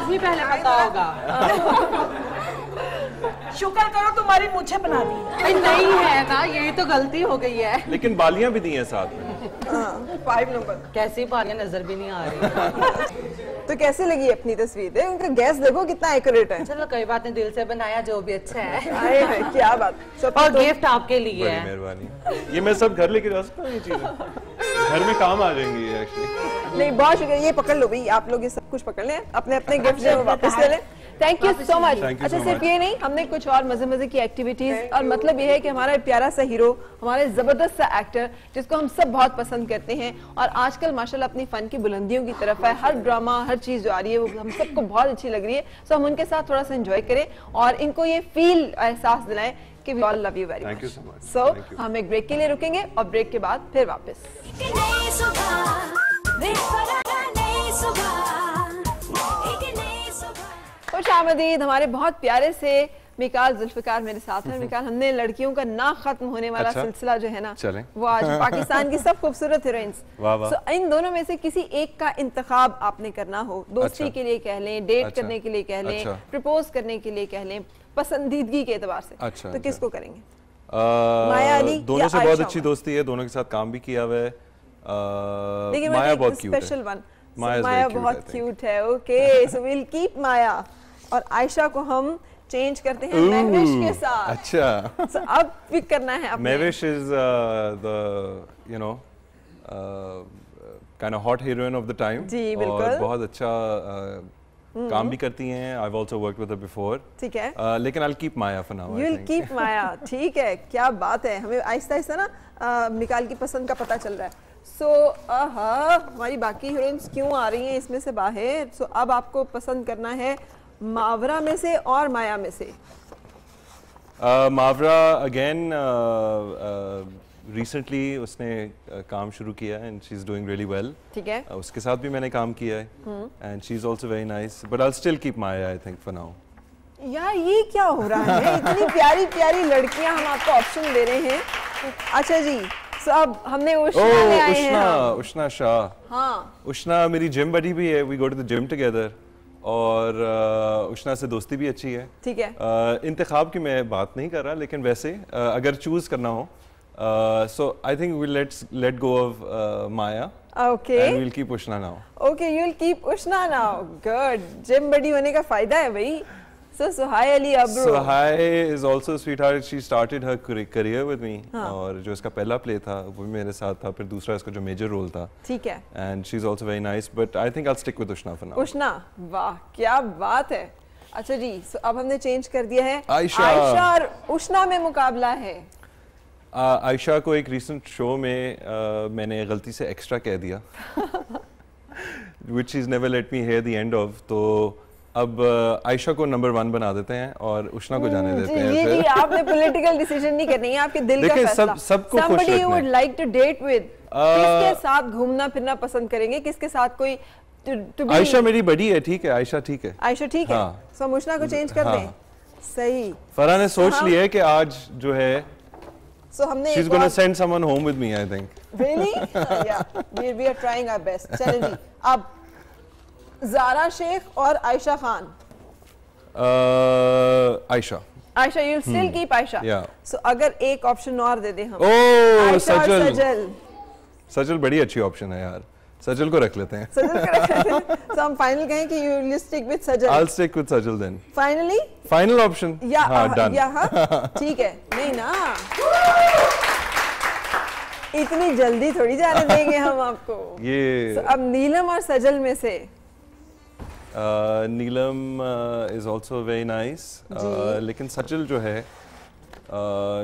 भी पहले पता होगा। शुक्र करो तुम्हारी मुझे बना दी। नहीं है ना, यही तो गलती हो गई है। लेकिन बालियां भी दी हैं साथ में। 5 नंबर। कैसी बालियां नजर भी नहीं आ रही। तो कैसी लगी अपनी तस्वीरें? उनका गैस देखो कितना एक्यूरेट है। चलो कोई बात नहीं, दिल से बनाया जो भी अच्छा है। अरे क्या बात। और गिफ्ट आपके लिए है। मेहरबानी। ये मैं सब घर लेके जा सकता हूँ, ये चीजें घर में काम आ जाएंगी एक्चुअली। नहीं बहुत शुक्रिया, ये पकड़ लो भाई, आप लोग ये सब कुछ पकड़ लें, अपने अपने गिफ्ट जो वापस ले लें। Thank you so much. अच्छा सिर्फ ये नहीं, हमने कुछ और मजे की एक्टिविटीज, और मतलब ये है कि हमारा प्यारा सा हीरो, हमारे जबरदस्त सा एक्टर जिसको हम सब बहुत पसंद करते हैं और आजकल माशाल्लाह अपनी फन की बुलंदियों की तरफ है, हर ड्रामा हर चीज जो आ रही है वो हम सबको बहुत अच्छी लग रही है। सो हम उनके साथ थोड़ा सा एंजॉय करें और इनको ये फील एहसास दिलाएं कि we all love you very much. So हम एक ब्रेक के लिए रुकेंगे और ब्रेक के बाद फिर वापस। खुश आमदीद। हमारे बहुत प्यारे से मिकाल जुल्फिकार मेरे साथ हैं। मिकाल, हमने लड़कियों का ना खत्म होने वाला सिलसिला जो है ना वो आज पाकिस्तान की सब खूबसूरत हीरोइंस, तो इन दोनों में से किसी एक का इंतखाब आपने करना हो, दोस्ती के लिए कह लें, डेट करने के लिए कह लें, प्रपोज करने के लिए कह लें, पसंदीदगी के एतबार से, तो किसको करेंगे? माया अली। दोनों से बहुत अच्छी दोस्ती है, दोनों के साथ काम भी किया हुआ है। माया बहुत स्पेशल वन, माया बहुत क्यूट है। Okay so we will keep Maya. और आयशा को हम चेंज करते हैं महविश के साथ। अच्छा so, अब पिक करना है आपने। Mahwish is the you know kind of hot heroine of the time, और बहुत अच्छा काम भी करती हैं। I have also worked with her before. ठीक है लेकिन I will keep Maya for now. You will keep Maya, ठीक है। क्या बात है, हमें आहिस्ता आहिस्ता ना मिकाल की पसंद का पता चल रहा है। सो हमारी बाकी हीरोइंस क्यों आ रही हैं इसमें से बाहर। सो अब आपको पसंद करना है मावरा में से और माया में से। मावरा अगेन रिसेंटली उसने काम शुरू किया है and she is doing really well. ठीक है उसके साथ भी मैंने काम किया है and she is also very nice, but I will still keep Maya I think for now. यार ये क्या हो रहा है, इतनी प्यारी प्यारी लड़कियां हम आपको ऑप्शन दे रहे हैं। अच्छा जी, so अब हमने उष्णा शाह, हाँ उष्णा मेरी जिम बडी भी है, we go to the gym together, और उष्णा से दोस्ती भी अच्छी है। ठीक है, इंतखाब की मैं बात नहीं कर रहा, लेकिन वैसे अगर चूज करना हो, so I think we'll let go of Maya. Okay. And we'll keep Ushna now. Okay, you'll keep Ushna now. Good. Gym buddy होने का फायदा है भाई. So Suhaai Ali Abro. Suhaai is also a sweetheart. She started her career with me. हाँ. और जो इसका पहला play था, वो भी मेरे साथ था. फिर दूसरा इसका जो major role था. ठीक है. And she's also very nice. But I think I'll stick with Ushna for now. Ushna, वाह क्या बात है. अच्छा जी, so अब हमने change कर दिया है. Aisha. Aisha और Ushna में मुकाबला है. आयशा को एक रिसेंट शो में मैंने गलती से एक्स्ट्रा कह दिया which is never let me hear the end of, तो अब आयशा को नंबर 1 बना देते हैं और उष्णा को जाने देते हैं। ये जी आपने पॉलिटिकल डिसीजन नहीं करनी है, आपके दिल का फैसला। सबको खुश रखना है। Somebody would like to date with, किसके साथ घूमना फिरना पसंद करेंगे, किसके साथ कोई आयशा मेरी बड़ी है, ठीक है आयशा ठीक है, आयशा ठीक है, सो उष्णा को चेंज कर दें। सही, फराह ने सोच लिया है कि आज जो है so हमने she's gonna send someone home with me I think really yeah we are trying our best। चलो जी, अब ज़ारा शेख और Ayesha Khan. Ayesha, Ayesha you'll still keep Ayesha. yeah so अगर एक ऑप्शन और दे दे हम, oh सजल, सजल बड़ी अच्छी ऑप्शन है यार, सजल को रख लेते हैं, सजल को रख लेते हैं। so हम फाइनल कहें कि you stick with Sajal, I'll stick with Sajal then finally final option yeah हाँ done yeah ठीक है। नहीं ना इतनी जल्दी थोड़ी जाने देंगे हम आपको ये। so अब नीलम और सजल में से नीलम is also very nice लेकिन सजल जो है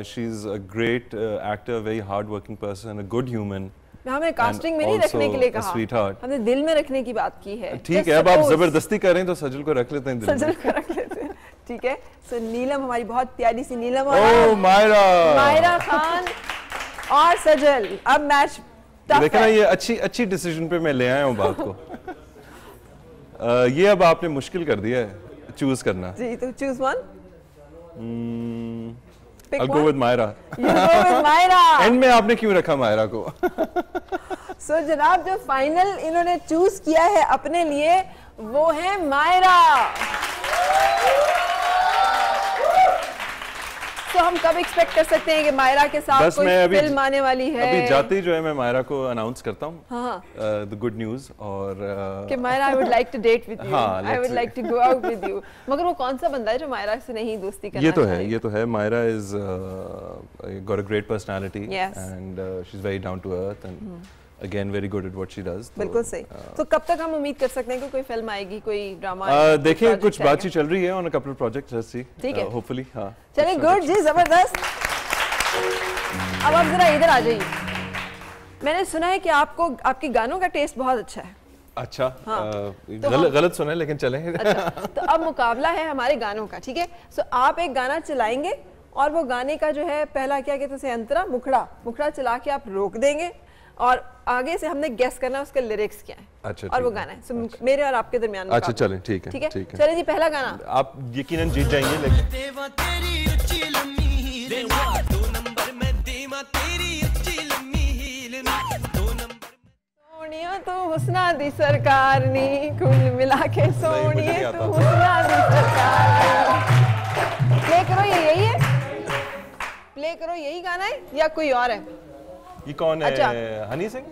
she's a great actor, very hard working person, a good human। हमें कास्टिंग में नहीं रखने के लिए कहा, हमने दिल में रखने की बात की है। ठीक है, अब आप जबरदस्ती कर रहे हैं तो सजल को रख लेते हैं, सजल को रख लेते हैं। ठीक है, सो नीलम हमारी बहुत प्यारी सी नीलम और मायरा खान और सजल। अब मैच देखना, ये अच्छी अच्छी डिसीजन पे मैं ले आया हूँ बात को। ये अब आपने मुश्किल कर दिया है चूज करना जी, तो choose one. I'll go with Maira. You go with Maira. End में आपने क्यों रखा Maira को? So जनाब जो final इन्होंने choose किया है अपने लिए वो है Maira। तो हम कब expect कर सकते हैं कि Maira के साथ कोई film आने वाली है? अभी जाती जो है मैं Maira को announce करता हूँ। हाँ। The good news और कि Maira I would like to date with you. हाँ। I would like to go out with you. मगर वो कौन सा बंदा है जो Maira से नहीं दोस्ती करना चाहता है? ये तो है। Maira is got a great personality. Yes. And she's very down to earth and again very good at what she does. बिल्कुल सही। तो कब तक हम उम्मीद कर सकते हैं कि कोई फिल्म आएगी, कोई ड्रामा? देखिए कुछ बातचीत चल रही है on a couple of projects, let's see. ठीक है। Hopefully हाँ। चलिए good जी, जबरदस्त। अब आप जरा इधर आ जाइए। मैंने सुना है कि आपको आपके गानों का टेस्ट बहुत अच्छा है। अच्छा, गलत सुना है लेकिन चलें। तो अब मुकाबला है हमारे गानों का, ठीक है? तो आप एक गाना चलाएंगे और वो गाने का जो है पहला क्या कहते हैं अंतरा मुखड़ा चला के आप रोक देंगे और आगे से हमने गेस करना उसके लिरिक्स क्या है। अच्छा, और वो गाना है अच्छा। मेरे और आपके दरमियान। अच्छा चलें, ठीक है ठीक है। चले जी, पहला गाना आप यकीनन जीत जाएंगे सोनिया तू हुस्ना दी सरकार नी, कुल मिला के सोनिया तू हुस्ना दी सरकार। प्ले करो, ये यही है, प्ले करो यही गाना है या कोई और है? ये कौन है? अच्छा। हनी सिंह।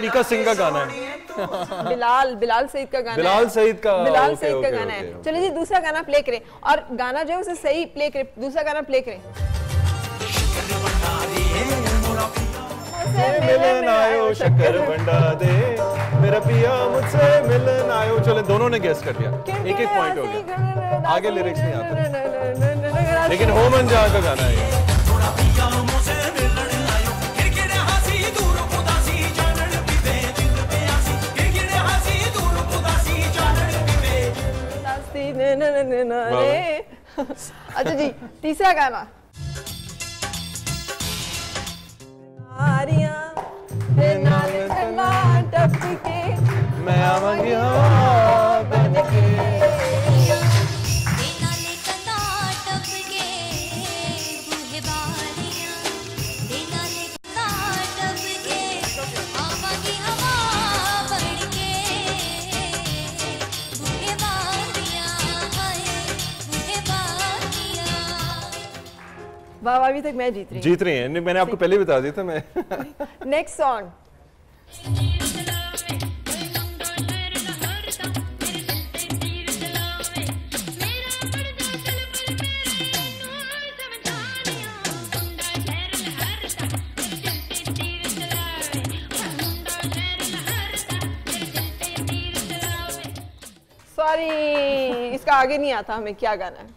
निका सिंह का गाना है, बिलाल सईद का गाना है। बिलाल सईद का गाना है। चलिए जी, दूसरा गाना प्ले करें और गाना जो है उसे सही प्ले करें। दूसरा गाना प्ले करें। मिलन आयो शक्कर बंडा दे मेरा पिया मुझसे मिलन आयो। चले दोनों ने गेस कर दिया, एक एक पॉइंट हो गया। आगे लिरिक्स नहीं आते लेकिन होम अंजान का गाना है। अच्छा जी तीसरा गाना बाबा अभी तक मैं जीत रही हैं। मैंने आपको पहले बता दिया था मैं। नेक्स्ट सॉन्ग सॉरी इसका आगे नहीं आता हमें क्या गाना है।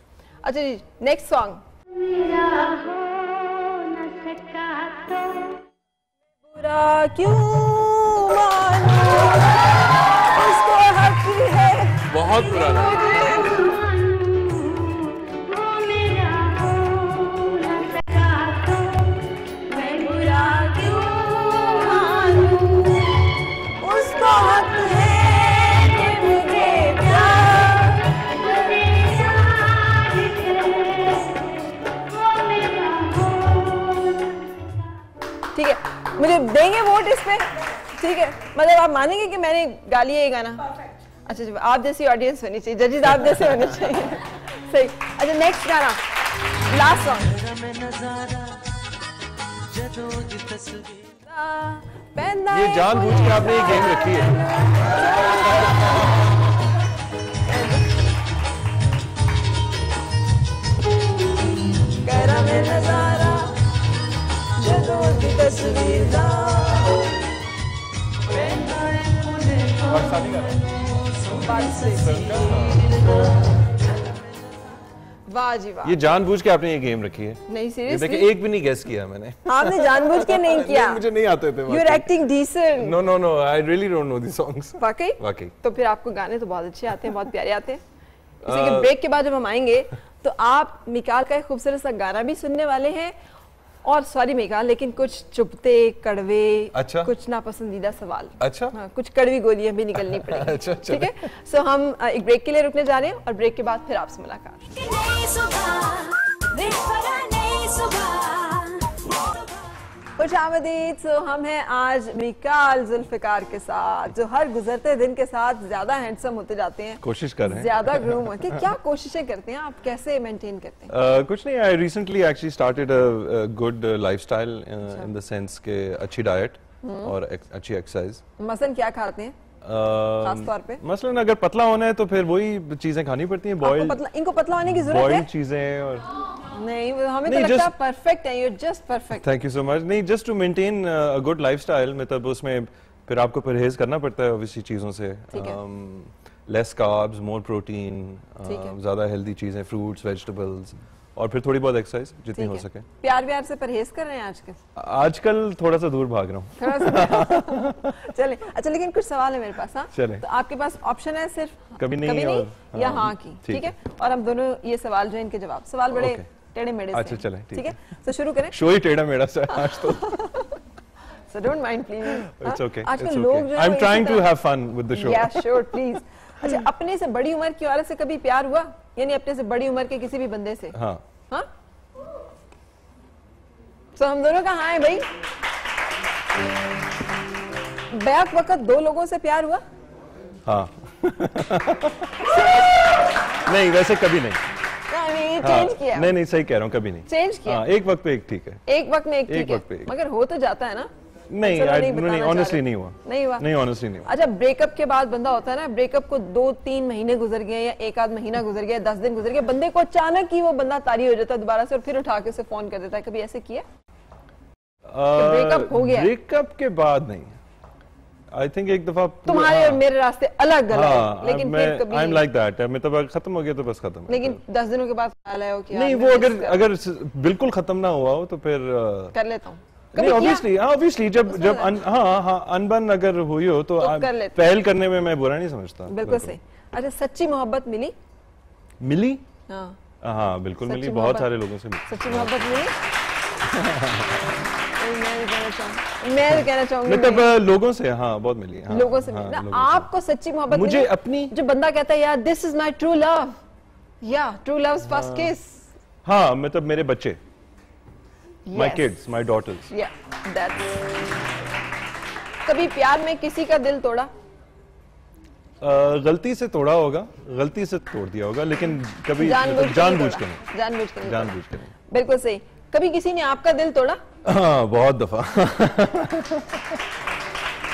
अच्छा जी नेक्स्ट सॉन्ग मेरा हो न सका तो बुरा क्यों मानूं इसको हक है बहुत पुराना वो मेरा हो न सका तो मैं बुरा क्यों मानूं उसको हक है कि मुझे ठीक है मुझे देंगे वोट इस पे ठीक है मतलब आप मानेंगे कि मैंने गा लिया ये गाना। अच्छा जी आप जैसी ऑडियंस होनी चाहिए जजेस आप जैसे होने चाहिए सही। अच्छा नेक्स्ट गाना लास्ट सॉन्ग ये जानबूझ के आपने ये गेम रखी है वाह जी वाह ये जानबूझ के आपने ये गेम रखी है। नहीं सीरियसली देखिए एक भी नहीं गेस किया मैंने। आपने जानबूझ के नहीं किया। नहीं, मुझे नहीं आते थे। You are acting decent. No no no I really don't know this songs. वाकई तो फिर आपको गाने तो बहुत अच्छे आते हैं बहुत प्यारे आते हैं। इसी के ब्रेक के बाद जब हम आएंगे तो आप मिकाल का एक खूबसूरत सा गाना भी सुनने वाले हैं और सॉरी मिकाल लेकिन कुछ चुपते कड़वे अच्छा? कुछ नापसंदीदा सवाल अच्छा हाँ, कुछ कड़वी गोलियां भी निकलनी पड़ेगी अच्छा, ठीक है सो हम एक ब्रेक के लिए रुकने जा रहे हैं और ब्रेक के बाद फिर आपसे मुलाकात। खुश आमदीद। सो हम हैं आज मिकाल जुल्फिकार के साथ जो हर गुजरते दिन के साथ ज्यादा हैंडसम होते जाते हैं कोशिश कर रहे हैं ज्यादा ग्रूम होते क्या कोशिशें करते हैं आप कैसे मेंटेन करते हैं? कुछ नहीं I recently actually started a good lifestyle in the sense के अच्छी डाइट और अच्छी एक्सरसाइज। मसलन क्या खाते हैं खास तौर पे? मसलन अगर पतला होना है तो फिर वही चीजें खानी पड़ती हैं बॉइल्ड। इनको पतला होने की जरूरत है चीजें और नहीं हमें नहीं, तो लगता परफेक्ट है। You just perfect. Thank you so much. नहीं just to maintain a good lifestyle मतलब उसमें फिर आपको परहेज करना पड़ता है ऑब्वियसली चीजों से लेस कार्ब्स मोर प्रोटीन ज्यादा हेल्दी चीजें फ्रूट्स वेजिटेबल्स और फिर थोड़ी बहुत एक्सरसाइज जितनी हो सके। प्यार व्यार से परहेज कर रहे हैं आजकल? आजकल थोड़ा सा दूर भाग रहा हूँ चले। अच्छा लेकिन कुछ सवाल है मेरे पास हाँ चले तो आपके पास ऑप्शन है सिर्फ कभी नहीं या हाँ की ठीक है और हम दोनों ये सवाल जो इनके जवाब सवाल बड़े टेढ़े मेढ़े अच्छा चले ठीक है तो शुरू करें। शो ही टेढ़ा मेढ़ा सा आज तो so don't mind please it's okay. आजकल लोग जो I am trying to have fun with the show या श्योर प्लीज। अच्छा अपने से बड़ी उम्र की औरत से कभी प्यार हुआ यानी अपने से बड़ी उम्र के किसी भी बंदे से? हाँ हाँ तो हम दोनों का हाँ है भाई। बैक वक्त दो लोगों से प्यार हुआ? हाँ नहीं वैसे कभी नहीं चेंज किया? नहीं नहीं सही कह रहा हूँ कभी नहीं चेंज किया। एक वक्त पे एक ठीक है एक वक्त में एक ठीक है मगर हो तो जाता है ना? नहीं ऑनेस्टली नहीं हुआ। नहीं हुआ? नहीं ऑनेस्टली नहीं हुआ। अच्छा ब्रेकअप के बाद बंदा होता है ना ब्रेकअप को 2-3 महीने गुजर गए या एक आध महीना गुजर गया 10 दिन गुजर गया बंदे को अचानक ही वो बंदा तारी हो जाता है दोबारा से और फिर उठा के उसे फोन कर देता है कभी ऐसे किया? ब्रेकअप हो गया ब्रेकअप के बाद नहीं आई थिंक एक दफा तुम्हारे और मेरे रास्ते अलग अलग लेकिन फिर कभी आई एम लाइक दैट मतलब खत्म हो गया तो बस खत्म लेकिन 10 दिनों के बाद ख्याल आया हो कि नहीं वो अगर बिल्कुल खत्म ना हुआ हो तो फिर कर लेता हूँ नहीं ऑब्वियसली जब अनबन अगर हुई हो तो पहल करने में मैं बुरा नहीं समझता। बिल्कुल सही। अच्छा सच्ची मोहब्बत मिली? मिली हाँ बिल्कुल मिली, बहुत सारे लोगों से मिली। सच्ची मोहब्बत मिली, मैं कहना चाहूँगी मतलब लोगों से, हाँ बहुत मिली, लोगों से मिली। आपको सच्ची मोहब्बत मुझे अपनी, जो बंदा कहता है यार this is my true love, या ट्रू लव्स फर्स्ट किस, हाँ मतलब मेरे बच्चे, माय किड्स, माय डॉटर्स। कभी प्यार में किसी का दिल तोड़ा? गलती से तोड़ा होगा, गलती से तोड़ दिया होगा, लेकिन कभी जानबूझ के नहीं। जानबूझ के नहीं, बिल्कुल सही। कभी किसी ने आपका दिल तोड़ा? हाँ बहुत दफा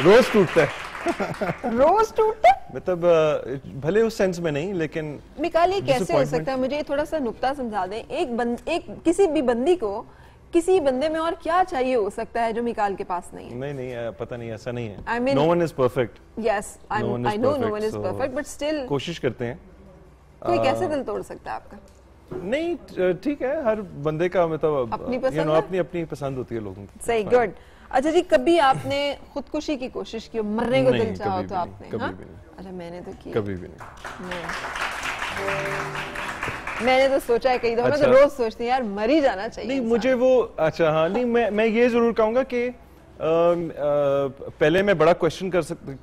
रोज टूटता है रोज टूटता है, मतलब भले उस सेंस में नहीं, लेकिन मिकाल ये कैसे हो सकता है, मुझे थोड़ा सा नुक्ता समझा दें। एक किसी भी बंदी को किसी बंदे में और क्या चाहिए हो सकता है जो मिकाल के पास नहीं है? नहीं पता नहीं, ऐसा नहीं है। I mean, no one is perfect. Yes, I know no one is perfect, but still कोशिश करते हैं। कोई कैसे दिल तोड़ सकता है आपका? नहीं ठीक है, हर बंदे का मतलब अपनी पसंद होती है लोगों की। सही, गुड। अच्छा जी, कभी आपने खुदकुशी की कोशिश की, मरने को दिल चाहा तो आपने? अच्छा, मैंने तो की कभी भी नहीं, मैंने तो सोचा है कई दफा, तो रोज सोचती यार मर ही जाना चाहिए। नहीं मुझे वो, अच्छा हाँ नहीं, मैं ये जरूर कहूँगा कि पहले मैं बड़ा क्वेश्चन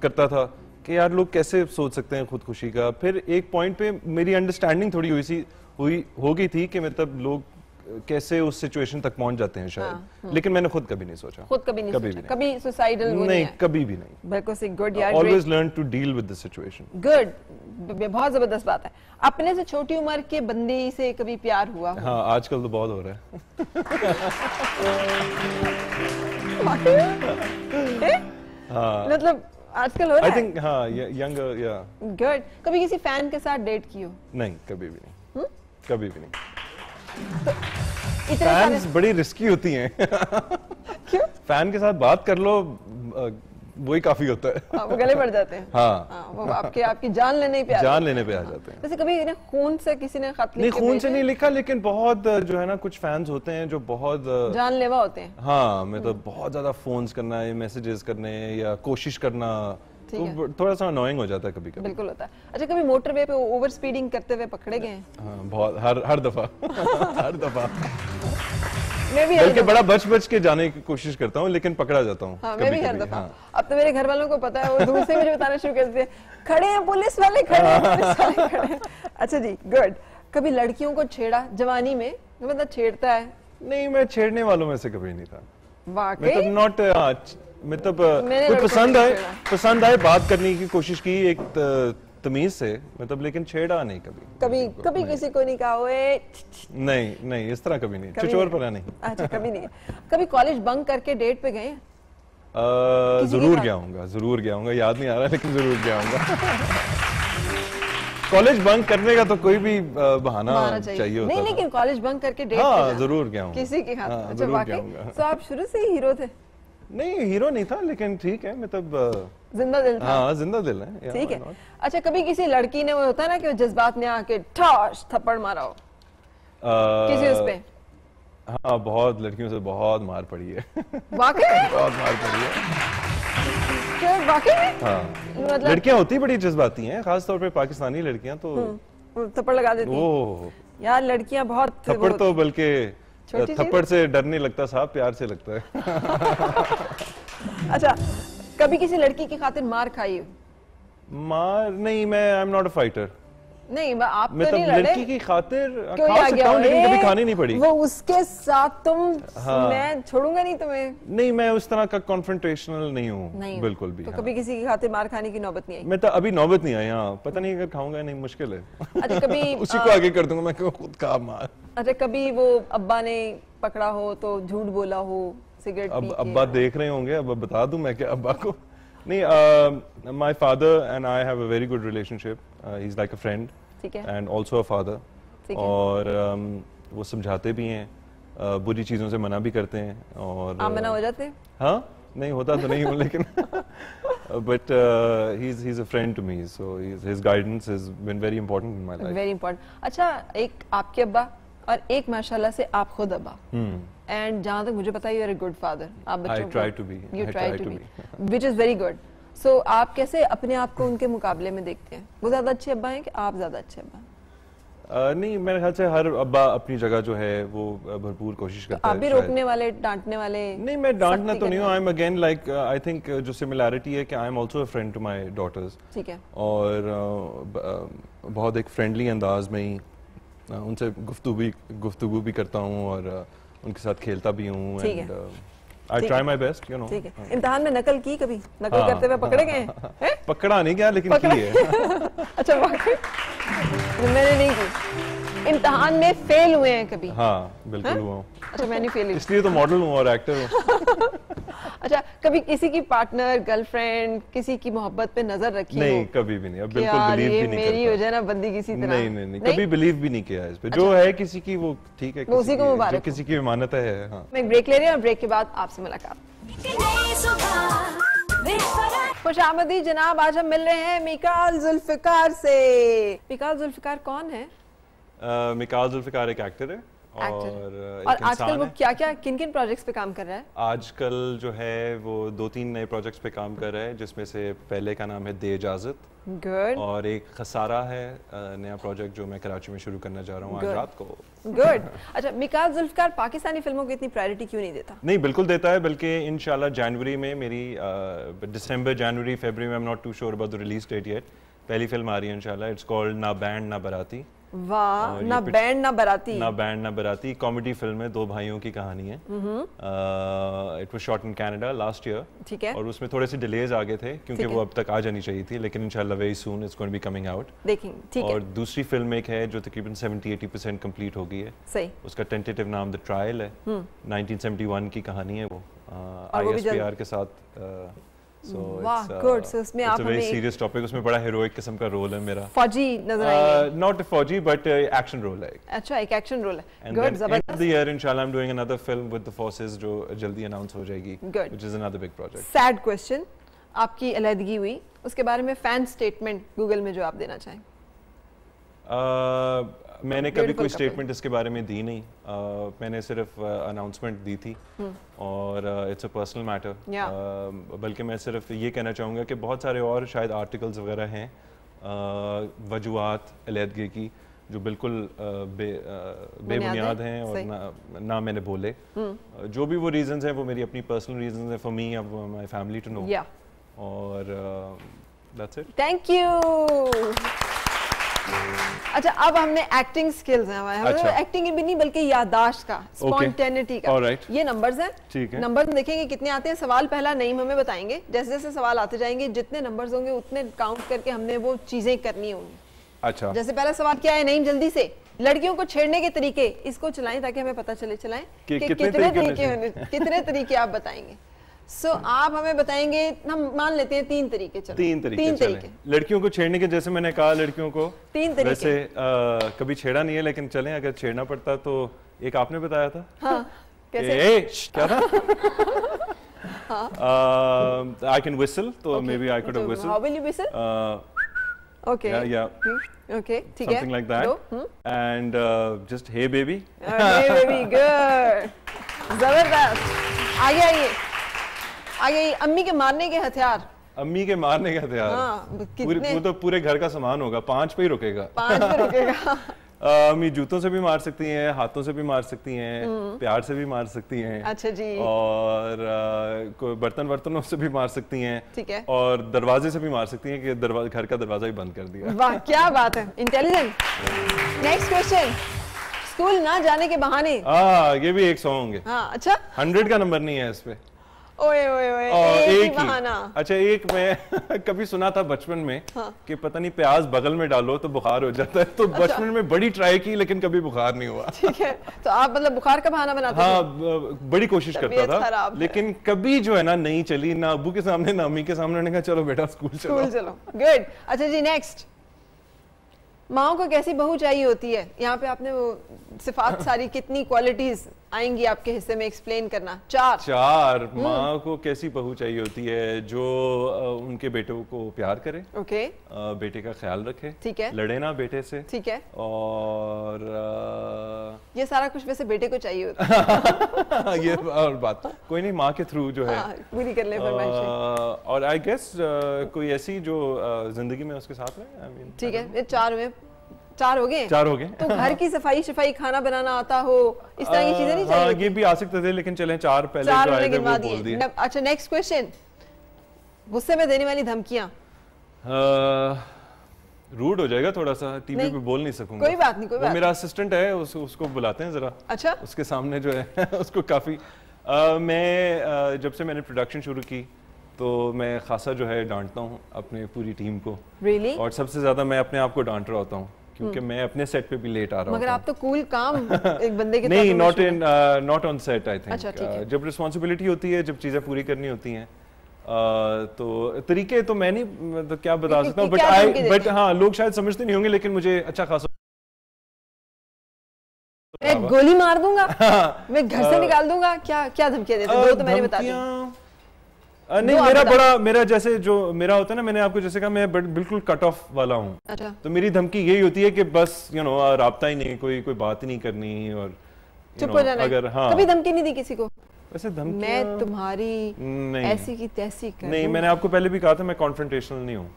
करता था कि यार लोग कैसे सोच सकते हैं खुदकुशी का। फिर एक पॉइंट पे मेरी अंडरस्टैंडिंग थोड़ी हो गई थी कि मतलब लोग कैसे उस सिचुएशन तक पहुंच जाते हैं शायद। लेकिन मैंने खुद कभी नहीं सोचा, कभी सुसाइडल नहीं, कभी भी नहीं, बिल्कुल। Always learn to deal with the situation. Good, बहुत जबरदस्त बात है। अपने से छोटी उम्र के बंदी से कभी प्यार हुआ? हाँ आजकल तो बहुत हो रहा है मतलब आजकल हो रहा है। आई थिंक हाँ, यंगर या गुड। कभी किसी फैन के साथ डेट की हो? नहीं कभी भी नहीं, कभी भी नहीं। तो इतने फैंस बड़ी रिस्की होती हैं क्यों? फैन के साथ बात कर लो वही काफी होता है। वो गले पड़ जाते हैं। हाँ, हाँ वो आपकी जान लेने पे आ जाते हैं। जैसे कभी खून से किसी ने खत लिखा? खून से नहीं लिखा, लेकिन बहुत जो है ना कुछ फैंस होते हैं जो बहुत जानलेवा होते हैं। हाँ मतलब बहुत ज्यादा फोन्स करना है, मैसेजेस करने या कोशिश करना, तो थोड़ा सा अनोइंग हो जाता है कभी कभी। बिल्कुल होता है। अच्छा, कभी मोटरवे पे ओवर स्पीडिंग करते हुए पकड़े गए? हाँ बहुत, हर दफा हर दफा। मैं भी बल्कि बड़ा बच के जाने की कोशिश करता हूँ लेकिन पकड़ा जाता हूँ। हाँ, मैं भी हर दफा। अब तो मेरे घर वालों को पता है, वो दूर से मुझे बताना शुरू कर दिए, खड़े हैं पुलिस वाले, खड़े हैं पुलिस वाले, खड़े हैं। अच्छा जी, गुड। कभी लड़कियों को छेड़ा जवानी में, मतलब छेड़ता है? नहीं, मैं छेड़ने वालों में से कभी नहीं था वाकई। नॉट मतलब कोई पसंद आए बात करने की कोशिश की एक तमीज से, मतलब, लेकिन छेड़ा नहीं कभी। कभी किसी को नहीं कहा ओए? नहीं इस तरह कभी नहीं, चिचोर पना नहीं। अच्छा कभी नहीं। कभी कॉलेज बंक करके डेट पे गए? जरूर गया हूँगा, याद नहीं आ रहा लेकिन जरूर गया हूँगा कॉलेज बंक करने का तो कोई भी बहाना चाहिए होता। नहीं लेकिन कॉलेज बंक करके डेट? हाँ जरूर गया हूँ किसी के हाथ। अच्छा वाकई? तो आप शुरू से ही हीरो थे? नहीं हीरो नहीं था, लेकिन ठीक है मतलब जिंदा दिल था। हाँ जिंदा दिल है, ठीक है। अच्छा, कभी किसी लड़की ने, वो होता है ना कि जज्बात में आके ठाश थप्पड़ मारा हो किसी उस पे? हाँ बहुत लड़कियों से बहुत मार पड़ी है वाकई में बहुत मार पड़ी है क्या? वाकई में? हाँ मतलब लड़कियां होती बड़ी जज्बाती हैं, खासतौर पे पाकिस्तानी लड़कियां तो थप्पड़ लगा देती हैं। ओह यार लड़कियां बहुत थप्पड़, तो बल्कि थप्पड़ से डर नहीं लगता साहब, प्यार से लगता है अच्छा, कभी किसी लड़की की खातिर मार खाई? मार नहीं, मैं I am not a fighter. नहीं आप तो नहीं लड़े? लड़की की खातिर खा सकता हूं, लेकिन कभी खानी नहीं पड़ी। वो उसके साथ तुम? हाँ। मैं छोड़ूंगा नहीं तुम्हें। नहीं मैं उस तरह का कॉन्फ्रेंटेशनल नहीं हूँ बिल्कुल भी। तो हाँ। कभी किसी की खातिर मार खाने की नौबत नहीं आई? मैं तो अभी नौबत नहीं आई। हाँ पता नहीं अगर खाऊंगा नहीं, मुश्किल है। अच्छा कभी उसी को आगे कर दूंगा मैं, खुद का मार। अच्छा कभी वो अब्बा ने पकड़ा हो तो झूठ बोला हो सिगरेट? अब अब्बा देख रहे होंगे, अब बता दूं मैं क्या अब्बा को? नहीं, my father and I have a very good relationship. He's like a friend and also a father. और वो समझाते भी हैं, बुरी चीजों से मना भी करते हैं। और आप मना हो जाते हैं? हाँ नहीं होता तो नहीं हूँ लेकिन but he's a friend to me, so his guidance has been very important in my life. Very important. अच्छा, एक आपके अब्बा और एक माशाल्लाह से आप खुद अब्बा, एंड जहाँ तक मुझे पता है you are a good father. आप बच्चों को, you try to be, which is very good. So आप कैसे अपने आप को उनके मुकाबले में देखते हैं? वो ज्यादा अच्छे अब्बा हैं कि आप ज्यादा अच्छे अब्बा? नहीं, मेरे ख्याल से हर अब्बा अपनी जगह जो है वो भरपूर कोशिश करता है। आप भी रोकने वाले, डांटने वाले? नहीं, मैं डांटना तो नहीं हूँ। I am again like I think जो सिमिलैरिटी है कि I am also a friend to my daughters, ठीक है, और बहुत एक फ्रेंडली अंदाज में ही उनसे गुफ्तगू भी करता हूँ और उनके साथ खेलता भी हूँ। And I try my best, you know. ठीक है, इम्तिहान में नकल की कभी? नकल करते हुए पकड़े गए? पकड़ा नहीं गया लेकिन की है। अच्छा, मैंने नहीं की। इम्तिहान में फेल हुए हैं कभी? हाँ, बिल्कुल हुआ हूँ। अच्छा, मैं नहीं फेल हुई, इसलिए तो मॉडल हूँ और एक्टर हूँ। अच्छा, कभी किसी की पार्टनर, गर्लफ्रेंड, किसी की मोहब्बत पे नजर रखी? नहीं, कभी भी नहीं। अब बिल्कुल बिलीव भी नहीं करता। मेरी हो जाए ना बंदी किसी तरह? नहीं नहीं नहीं, कभी बिलीव भी नहीं किया इस पे। जो है किसी की वो ठीक है, उसी को मुबारक, किसी की मानत है। मैं ब्रेक ले रही हूँ, ब्रेक के बाद आपसे मुलाकात। खुश आमदी जनाब, आज हम मिल रहे हैं मिकाल जुल्फिकार से। मिकाल जुल्फिकार कौन है? मिकाल जुल्फिकार एक एक्टर है और आजकल वो क्या किन प्रोजेक्ट्स पे काम कर रहा है? आजकल जो है वो 2-3 नए प्रोजेक्ट्स पे काम कर रहा है, जिसमें से पहले का नाम है देजाजत। गुड। और एक खसारा है, नया प्रोजेक्ट जो मैं कराची में शुरू करना जा रहा हूँ आज रात को। गुड। अच्छा, मिकाल जुल्फिकार पाकिस्तानी फिल्मों को इतनी प्रायोरिटी क्यों नहीं देता? नहीं, बिल्कुल देता है, बल्कि इंशाल्लाह जनवरी में मेरी दिसंबर, जनवरी, फरवरी में, I am not too sure about the release date yet, पहली फिल्म आ रही है इंशाल्लाह। इट्स कॉल्ड ना बैंड ना बराती। वाह, ना बैंड ना बराती। ना बैंड ना बराती कॉमेडी फिल्म है, 2 भाइयों की कहानी है। It was shot in Canada last year, ठीक है, और उसमें थोड़े से डिलेज आ गए थे क्योंकि वो अब तक आ जानी चाहिए थी, लेकिन इंशाल्लाह very soon it's going to be coming out, देखेंगे, ठीक है। और दूसरी फिल्म एक है जो तकरीबन 70-80% कंप्लीट हो गई है, सही, उसका टेंटेटिव नाम द ट्रायल है, 1971 की कहानी है वो, ISPR के साथ। वाह, गुड। सो इसमें आप हमें वेरी सीरियस टॉपिक, उसमें बड़ा हीरोइक किस्म का रोल है मेरा, फौजी नजर आएंगे, नॉट फौजी बट एक्शन रोल है। अच्छा, एक एक्शन रोल है, गुड, जबरदस्त। द ईयर इंशाल्लाह I am doing another film with the forces जो जल्दी अनाउंस हो जाएगी, which is another big project. Sad question, आपकी अलहदगी हुई, उसके बारे में फैन स्टेटमेंट गूगल में जो आप देना चाहें? मैंने कभी कोई स्टेटमेंट इसके बारे में दी नहीं, मैंने सिर्फ अनाउंसमेंट दी थी और इट्स अ पर्सनल मैटर। बल्कि मैं सिर्फ ये कहना चाहूँगा कि बहुत सारे और शायद आर्टिकल्स वगैरह हैं वजूहात अलहदगी की जो बिल्कुल बेबुनियाद हैं और ना मैंने बोले। जो भी वो रीजंस हैं वो मेरी अपनी पर्सनल रीजंस हैं, for me, my family to know, और दैट्स इट। Thank you. अच्छा, अब हमने एक्टिंग स्किल्स हैं हमारे, अच्छा, एक्टिंग भी नहीं बल्कि याददाश्त का, स्पॉन्टेनिटी का। Alright. ये नंबर्स हैं, ठीक है, नंबर्स देखेंगे कितने आते हैं। सवाल पहला नेम हमें बताएंगे, जैसे जैसे सवाल आते जाएंगे जितने नंबर्स होंगे उतने काउंट करके हमने वो चीजें करनी होंगी। अच्छा, जैसे पहला सवाल क्या है? नेम, जल्दी से, लड़कियों को छेड़ने के तरीके, इसको चलाएं ताकि हमें पता चले चलाएं कि कितने तरीके आप बताएंगे। सो आप हमें बताएंगे, हम मान लेते हैं 3 तरीके। चलो, 3 तरीके लड़कियों को छेड़ने के, जैसे मैंने कहा लड़कियों को 3 तरीके, वैसे कभी छेड़ा नहीं है लेकिन चलें, अगर छेड़ना पड़ता तो एक आपने बताया था, हाँ, कैसे? क्या था? आई कैन विसल, तो maybe I could have whistle. How will you whistle? Okay, yeah, okay, ठीक है, something like that. And just hey baby, hey baby, good, जबरदस्त। आइए, अम्मी के मारने के हथियार। अम्मी के मारने के हथियार, हाँ, कितने? वो तो पूरे घर का सामान होगा, 5 पे ही रुकेगा, 5 पे रुकेगा। अम्मी जूतों से भी मार सकती हैं, हाथों से भी मार सकती हैं, प्यार से भी मार सकती हैं। अच्छा जी। और कोई बर्तनों से भी मार सकती हैं, ठीक है, और दरवाजे से भी मार सकती हैं कि दरवाजा, घर का दरवाजा ही बंद कर दिया। वाह, क्या बात है, इंटेलिजेंट। नेक्स्ट क्वेश्चन, स्कूल ना जाने के बहाने। ये भी 100 होंगे। अच्छा, 100 का नंबर नहीं है इस पे। ओए ओए ओए, एक बहाना। अच्छा, एक मैं कभी सुना था बचपन में, हाँ, कि पता नहीं प्याज बगल में डालो तो बुखार हो जाता है, तो बचपन, अच्छा, में बड़ी ट्राई की लेकिन कभी बुखार नहीं हुआ। ठीक है, तो आप मतलब बुखार का बहाना बनाते थे? हाँ, बड़ी कोशिश करता था लेकिन कभी जो है ना नहीं चली, ना अबू के सामने ना अम्मी के सामने, ने कहा चलो बेटा स्कूल चलो। गुड। अच्छा जी, नेक्स्ट, माओ को कैसी बहू चाहिए होती है? यहाँ पे आपने वो सिफात सारी, कितनी क्वालिटीज आएंगी आपके हिस्से में, एक्सप्लेन करना। 4 माँ को कैसी बहू चाहिए होती है? जो उनके बेटों को प्यार करे, ओके, बेटे का ख्याल रखे, ठीक है, लड़े ना बेटे से, ठीक है, और ये सारा कुछ वैसे बेटे को चाहिए होता है। ये और बात कोई नहीं, माँ के थ्रू जो है पूरी कर ले। और आई गेस कोई ऐसी जो जिंदगी में उसके साथ में, ठीक है, 4 हुए। चार हो गए, चार हो गए। तो घर की सफाई शफाई, खाना बनाना आता हो, इस तरह की चीजें नहीं चाहिए। ये भी आ सकते थे लेकिन चलें चार पहले चार हमने गिनवा दिए। अच्छा नेक्स्ट क्वेश्चन, गुस्से में देने वाली धमकियां। रूड हो जाएगा थोड़ा सा, टीवी पे बोल नहीं सकूंगा। कोई बात नहीं, कोई बात। मेरा असिस्टेंट है, उसको बुलाते हैं जरा। अच्छा। उसके सामने जो है उसको काफी मैं जब से मैंने प्रोडक्शन शुरू की तो मैं खासा जो है डांटता हूँ अपने पूरी टीम को। Really? और सबसे ज्यादा मैं अपने आप को डांट रहा होता हूँ क्योंकि मैं अपने सेट पे भी लेट आ रहा हूँ। मगर आप तो कूल काम एक बंदे के नहीं, not on set I think. जब रिस्पॉन्सिबिलिटी होती है, जब चीजें पूरी करनी होती हैं तो तरीके तो मैं नहीं तो क्या बता सकता हूँ, बट हाँ लोग शायद समझते नहीं होंगे लेकिन मुझे अच्छा खासा मैं गोली मार दूंगा, मैं घर से निकाल दूंगा, क्या क्या धमकियां देते हैं? दो तो मैंने बता दिया। नहीं मेरा बड़ा, मेरा जैसे जो मेरा होता है ना, मैंने आपको जैसे कहा मैं बिल्कुल कट ऑफ वाला हूँ। अच्छा। तो मेरी धमकी यही होती है कि बस यू नो राब्ता ही नहीं, कोई बात नहीं करनी और चुप हो जाना। अगर हाँ कभी धमकी नहीं दी किसी को वैसे धमकी, मैं तुम्हारी ऐसी की तैसी कर नहीं। मैंने आपको पहले भी कहा था मैं कॉन्फ्रेंटेशनल नहीं हूँ,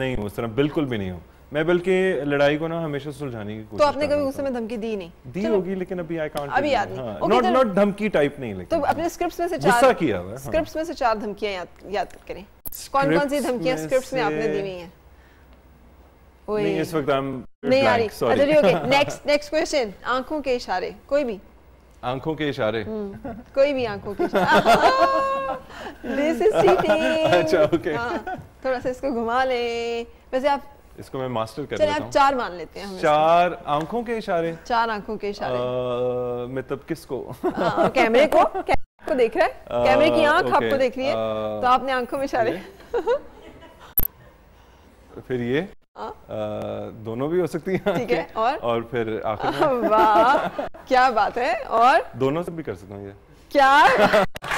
नहीं उस तरह बिल्कुल भी नहीं हूँ मैं, बल्कि लड़ाई को ना हमेशा सुलझाने की कोशिश। तो आपने कभी गुस्से में धमकी दी नहीं? दी होगी लेकिन अभी आई कांट, अभी याद नहीं। नॉट धमकी टाइप नहीं लेकिन। तो अपने स्क्रिप्ट्स में से चार किया हुआ है, स्क्रिप्ट्स में से चार धमकियां याद करें, कौन कौन सी धमकियां स्क्रिप्ट्स में आपने दी हुई हैं? नहीं इस वक्त आई एम नहीं आ रही। अच्छा ओके, नेक्स्ट क्वेश्चन, आंखों के इशारे। कोई भी आंखों के इशारे, कोई भी आंखों के इशारे। This is cheating. अच्छा ओके, थोड़ा सा इसको घुमा लें। वैसे आप इसको मैं मास्टर कर लेता हूं। चार मान लेते हैं, चार आंखों के इशारे। चार आंखों के इशारे मतलब किसको? कैमरे को, कैमरे को देख रहा है, कैमरे की आंख आपको देख रही है तो आपने आंखों में इशारे। फिर ये दोनों भी हो सकती है, ठीक है। और फिर आखिर में वाह क्या बात है, और दोनों से भी कर सकता हूँ ये क्या